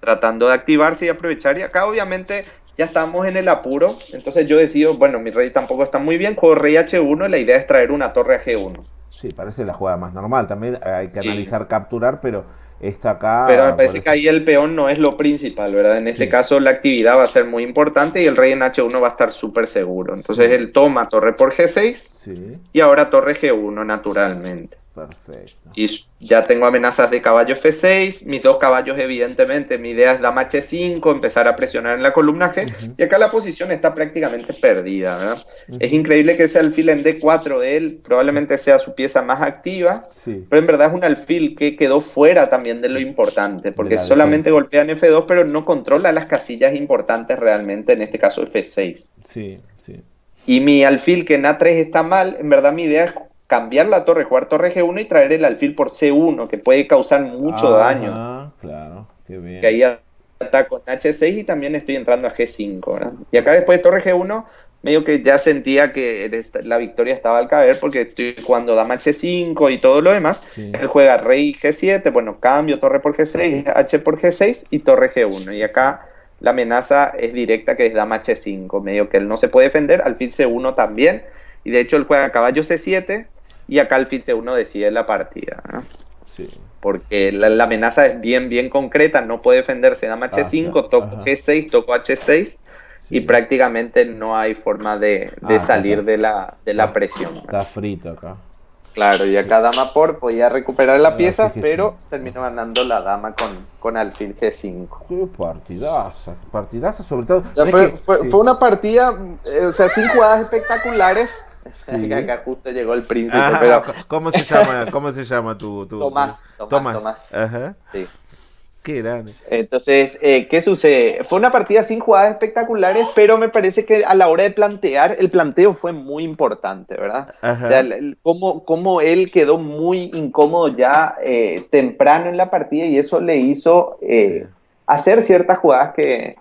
tratando de activarse y aprovechar, y acá obviamente ya estamos en el apuro, entonces yo decido, bueno, mi rey tampoco está muy bien, juego rey H1 y la idea es traer una torre a G1. Sí, parece la jugada más normal, también hay que analizar capturar, pero está acá... Pero me parece que ahí el peón no es lo principal, ¿verdad? En este caso la actividad va a ser muy importante y el rey en H1 va a estar súper seguro. Entonces él toma torre por G6 y ahora torre G1 naturalmente. Perfecto. Y ya tengo amenazas de caballo F6, mis dos caballos evidentemente, mi idea es dama H5, empezar a presionar en la columna G, y acá la posición está prácticamente perdida, ¿verdad? Es increíble que ese alfil en D4 de él, probablemente sea su pieza más activa, pero en verdad es un alfil que quedó fuera también de lo importante, porque solamente golpea en F2, pero no controla las casillas importantes realmente, en este caso F6. Y mi alfil que en A3 está mal, en verdad mi idea es cambiar la torre, jugar torre G1 y traer el alfil por C1, que puede causar mucho daño. Claro, qué bien. Que ahí ataco con H6 y también estoy entrando a G5, ¿verdad? Y acá después de torre G1, medio que ya sentía que la victoria estaba al caer, porque estoy jugando dama H5 y todo lo demás. Él juega rey G7, bueno, cambio torre por G6, H por G6 y torre G1. Y acá la amenaza es directa, que es dama H5, medio que él no se puede defender, alfil C1 también. Y de hecho él juega caballo C7, y acá alfil C1 decide la partida, ¿no? Porque la amenaza es bien concreta, no puede defenderse, dama H5, toco G6, toco H6, y prácticamente no hay forma de salir de la presión. Está frito acá. Claro, y acá dama por podía recuperar la pieza, pero terminó ganando la dama con alfil G5. Qué partidaza, partidaza sobre todo. O sea, fue una partida, o sea, sin jugadas espectaculares. Sí. Acá justo llegó el príncipe. Pero... ¿Cómo se llama tu Tomás. Ajá. Sí. Qué grande. Entonces, ¿qué sucede? Fue una partida sin jugadas espectaculares, pero me parece que a la hora de plantear, el planteo fue muy importante, ¿verdad? Ajá. O sea, cómo él quedó muy incómodo ya temprano en la partida, y eso le hizo hacer ciertas jugadas que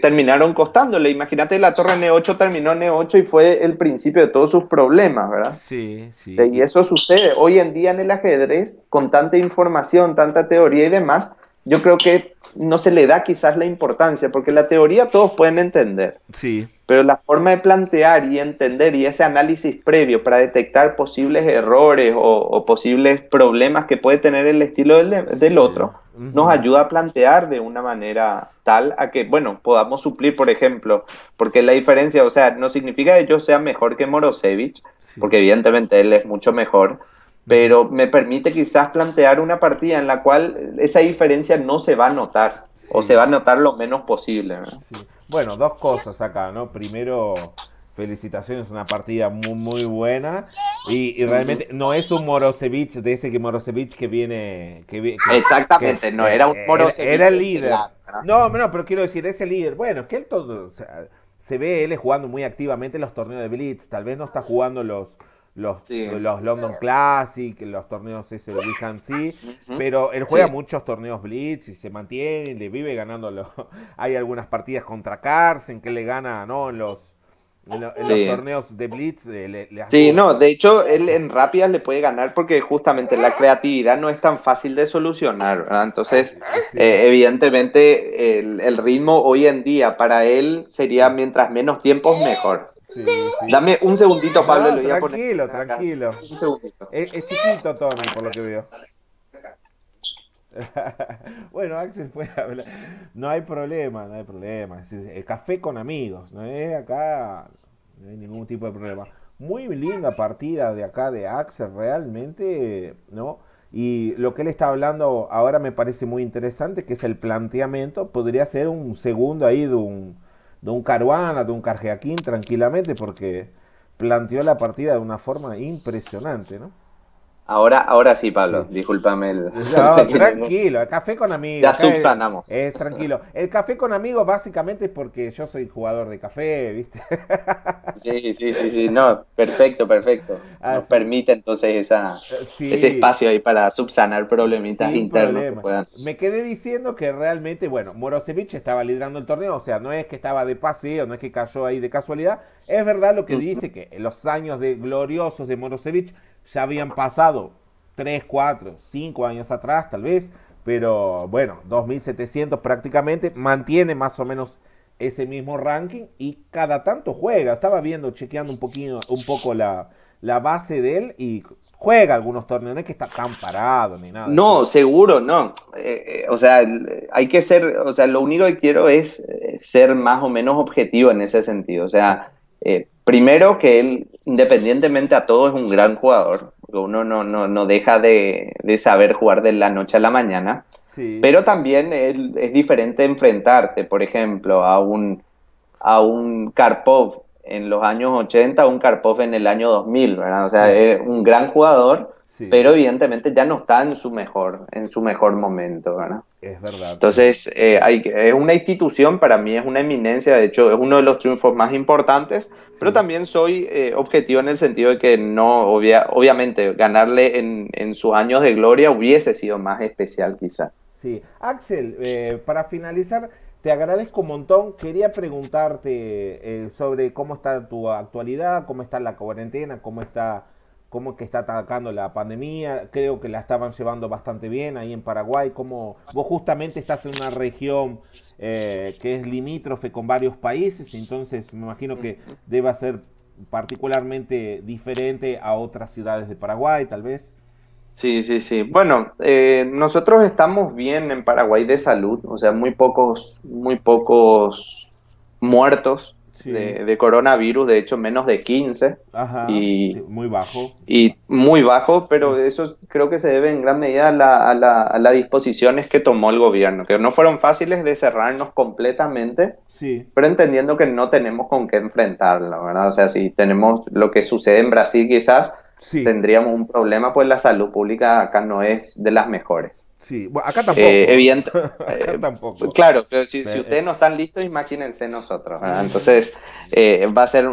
terminaron costándole. Imagínate, la torre en E8 terminó en E8 y fue el principio de todos sus problemas, ¿verdad? Sí. Y eso sucede. Hoy en día en el ajedrez, con tanta información, tanta teoría y demás, yo creo que no se le da quizás la importancia, porque la teoría todos pueden entender. Sí. Pero la forma de plantear y entender y ese análisis previo para detectar posibles errores o posibles problemas que puede tener el estilo del otro, nos ayuda a plantear de una manera tal a que, bueno, podamos suplir, por ejemplo, porque la diferencia, o sea, no significa que yo sea mejor que Morozevich, porque evidentemente él es mucho mejor, pero me permite quizás plantear una partida en la cual esa diferencia no se va a notar, o se va a notar lo menos posible, ¿no? Bueno, dos cosas acá, ¿no? Primero, felicitaciones, una partida muy buena, y realmente no es un Morozevich de ese que viene... Exactamente, no, era un Morozevich. Era el líder. No, pero quiero decir, ese líder, bueno, que él todo... O sea, se ve él jugando muy activamente los torneos de Blitz, tal vez no está jugando los London Classic, los torneos ese de Big Hand Sea, pero él juega muchos torneos Blitz y se mantiene, le vive ganándolo. Hay algunas partidas contra Carlsen que le gana, ¿no? En los torneos de Blitz de hecho él en rápidas le puede ganar, porque justamente la creatividad no es tan fácil de solucionar, ¿verdad? Entonces evidentemente el ritmo hoy en día para él sería mientras menos tiempos mejor. Dame un segundito, Pablo, lo voy a poner. Tranquilo. Un segundito. Es chiquito Tommy, por lo que veo. Bueno, Axel puede hablar. No hay problema. Es café con amigos, ¿no? Acá no hay ningún tipo de problema. Muy linda partida de acá de Axel, realmente, ¿no? Y lo que él está hablando ahora me parece muy interesante, que es el planteamiento. Podría ser un segundo ahí de un Caruana, de un Carjaquín, tranquilamente, porque planteó la partida de una forma impresionante, ¿no? Ahora sí, Pablo, sí. Discúlpame. No, tranquilo, el café con amigos. Ya subsanamos. Tranquilo. El café con amigos básicamente es porque yo soy jugador de café, ¿viste? Sí, no, perfecto. Nos permite entonces ese espacio ahí para subsanar problemitas internos. Me quedé diciendo que realmente, bueno, Morozevich estaba liderando el torneo, o sea, no es que estaba de paseo, no es que cayó ahí de casualidad. Es verdad lo que dice, que en los años de gloriosos de Morozevich ya habían pasado 3, 4, 5 años atrás tal vez, pero bueno, 2700 prácticamente, mantiene más o menos ese mismo ranking y cada tanto juega. Estaba viendo, chequeando un poco la base de él y juega algunos torneos, no es que está tan parado ni nada. No, seguro, no. O sea, hay que ser, o sea, lo único que quiero es ser más o menos objetivo en ese sentido, o sea... primero que él, independientemente a todo, es un gran jugador. Uno no deja de saber jugar de la noche a la mañana. Sí. Pero también es diferente enfrentarte, por ejemplo, a un Karpov en los años 80, a un Karpov en el año 2000, ¿verdad? O sea, es un gran jugador, sí, pero evidentemente ya no está en su mejor momento, ¿verdad? Es verdad. Entonces, es una institución, para mí es una eminencia, de hecho es uno de los triunfos más importantes, sí, pero también soy objetivo en el sentido de que no, obviamente ganarle en sus años de gloria hubiese sido más especial quizá. Sí, Axel, para finalizar, te agradezco un montón, quería preguntarte sobre cómo está tu actualidad, cómo está la cuarentena, cómo que está atacando la pandemia. Creo que la estaban llevando bastante bien ahí en Paraguay. Como vos justamente estás en una región que es limítrofe con varios países, entonces me imagino que deba ser particularmente diferente a otras ciudades de Paraguay, tal vez. Sí. Bueno, nosotros estamos bien en Paraguay de salud, o sea, muy pocos muertos. Sí. De coronavirus, de hecho menos de 15. Ajá, sí, muy bajo. Y muy bajo, pero eso creo que se debe en gran medida a las disposiciones que tomó el gobierno, que no fueron fáciles de cerrarnos completamente, sí, pero entendiendo que no tenemos con qué enfrentarla, ¿verdad? O sea, si tenemos lo que sucede en Brasil quizás, sí, tendríamos un problema, pues la salud pública acá no es de las mejores. Sí, bueno, acá tampoco. Acá tampoco. Claro, pero si ustedes no están listos, imagínense nosotros, ¿verdad? Entonces, va a ser,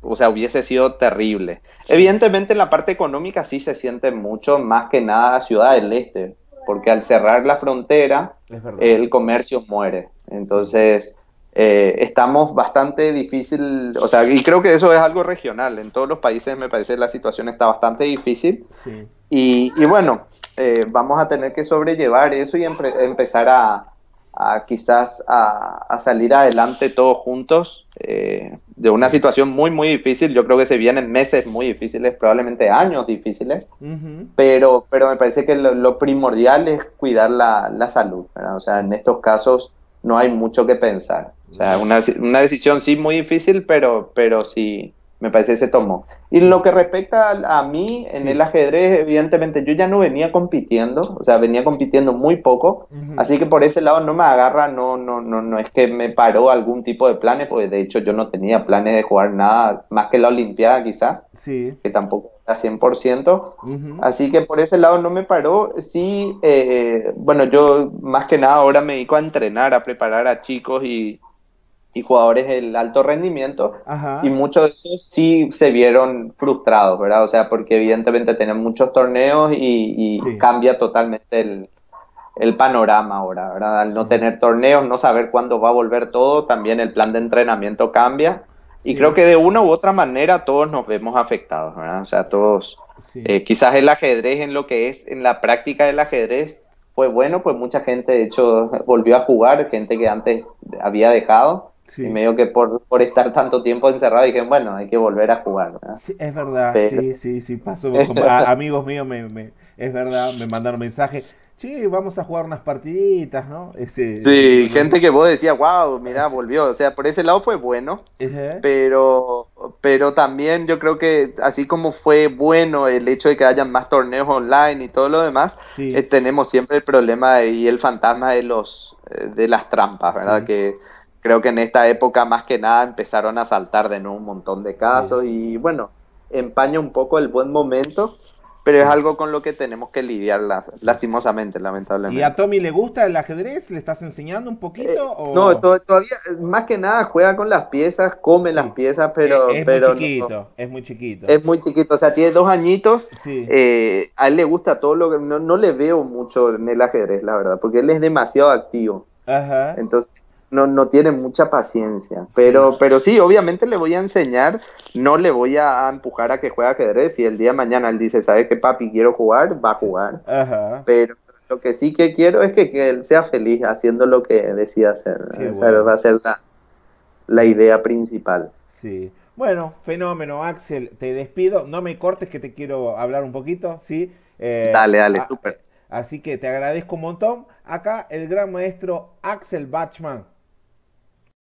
o sea, hubiese sido terrible. Sí. Evidentemente, en la parte económica sí se siente mucho, más que nada Ciudad del Este, porque al cerrar la frontera, el comercio muere. Entonces, estamos bastante difícil, o sea, y creo que eso es algo regional. En todos los países, me parece, la situación está bastante difícil. Sí. Y bueno... vamos a tener que sobrellevar eso y empezar a quizás a salir adelante todos juntos de una situación muy difícil. Yo creo que se vienen meses muy difíciles, probablemente años difíciles, pero me parece que lo primordial es cuidar la salud, ¿verdad? O sea, en estos casos no hay mucho que pensar. O sea, una decisión sí muy difícil, pero sí... me parece que se tomó. Y lo que respecta a mí, en el ajedrez, evidentemente, yo ya no venía compitiendo, o sea, venía compitiendo muy poco, así que por ese lado no me agarra, no es que me paró algún tipo de planes, porque de hecho yo no tenía planes de jugar nada, más que la Olimpiada quizás, sí, que tampoco era 100%, así que por ese lado no me paró. Sí, bueno, yo más que nada ahora me dedico a entrenar, a preparar a chicos y jugadores del alto rendimiento. Ajá. Y muchos de esos sí se vieron frustrados, ¿verdad? O sea, porque evidentemente tienen muchos torneos y sí, cambia totalmente el panorama ahora, ¿verdad? Al no tener torneos, no saber cuándo va a volver todo, también el plan de entrenamiento cambia. Y creo que de una u otra manera todos nos vemos afectados, ¿verdad? O sea, todos... Sí. Quizás el ajedrez, en lo que es, en la práctica del ajedrez, fue bueno, pues mucha gente de hecho volvió a jugar, gente que antes había dejado. Sí. Y medio que por estar tanto tiempo encerrado dije, bueno, hay que volver a jugar, ¿verdad? Sí, es verdad, pero... sí, pasó. Amigos míos, es verdad, me mandaron mensaje. sí, vamos a jugar unas partiditas, ¿no? Sí, gente que vos decías, wow, mirá, volvió. O sea, por ese lado fue bueno, pero también yo creo que así como fue bueno el hecho de que hayan más torneos online y todo lo demás, sí, tenemos siempre el problema y el fantasma de los de las trampas, ¿verdad? Sí. Que creo que en esta época más que nada empezaron a saltar de nuevo un montón de casos, sí, y bueno, empaña un poco el buen momento. Pero es algo con lo que tenemos que lidiar lastimosamente, lamentablemente. ¿Y a Tommy le gusta el ajedrez? ¿Le estás enseñando un poquito? ¿O? No, todavía, más que nada, juega con las piezas, come sí, las piezas, pero... Es muy chiquito, no, es muy chiquito. Es muy chiquito, o sea, tiene 2 añitos. Sí. A él le gusta todo lo que... No le veo mucho en el ajedrez, la verdad, porque él es demasiado activo. Ajá. Entonces... No tiene mucha paciencia, pero sí, obviamente le voy a enseñar, no le voy a empujar a que juegue ajedrez, y el día de mañana él dice, ¿sabes qué, papi? Quiero jugar, va a jugar. Ajá. Pero lo que sí que quiero es que él sea feliz haciendo lo que decida hacer. O sea, bueno, va a ser la idea principal. Sí. Bueno, fenómeno, Axel, te despido, no me cortes que te quiero hablar un poquito, ¿sí? Dale, súper. Así que te agradezco un montón. Acá el gran maestro Axel Bachmann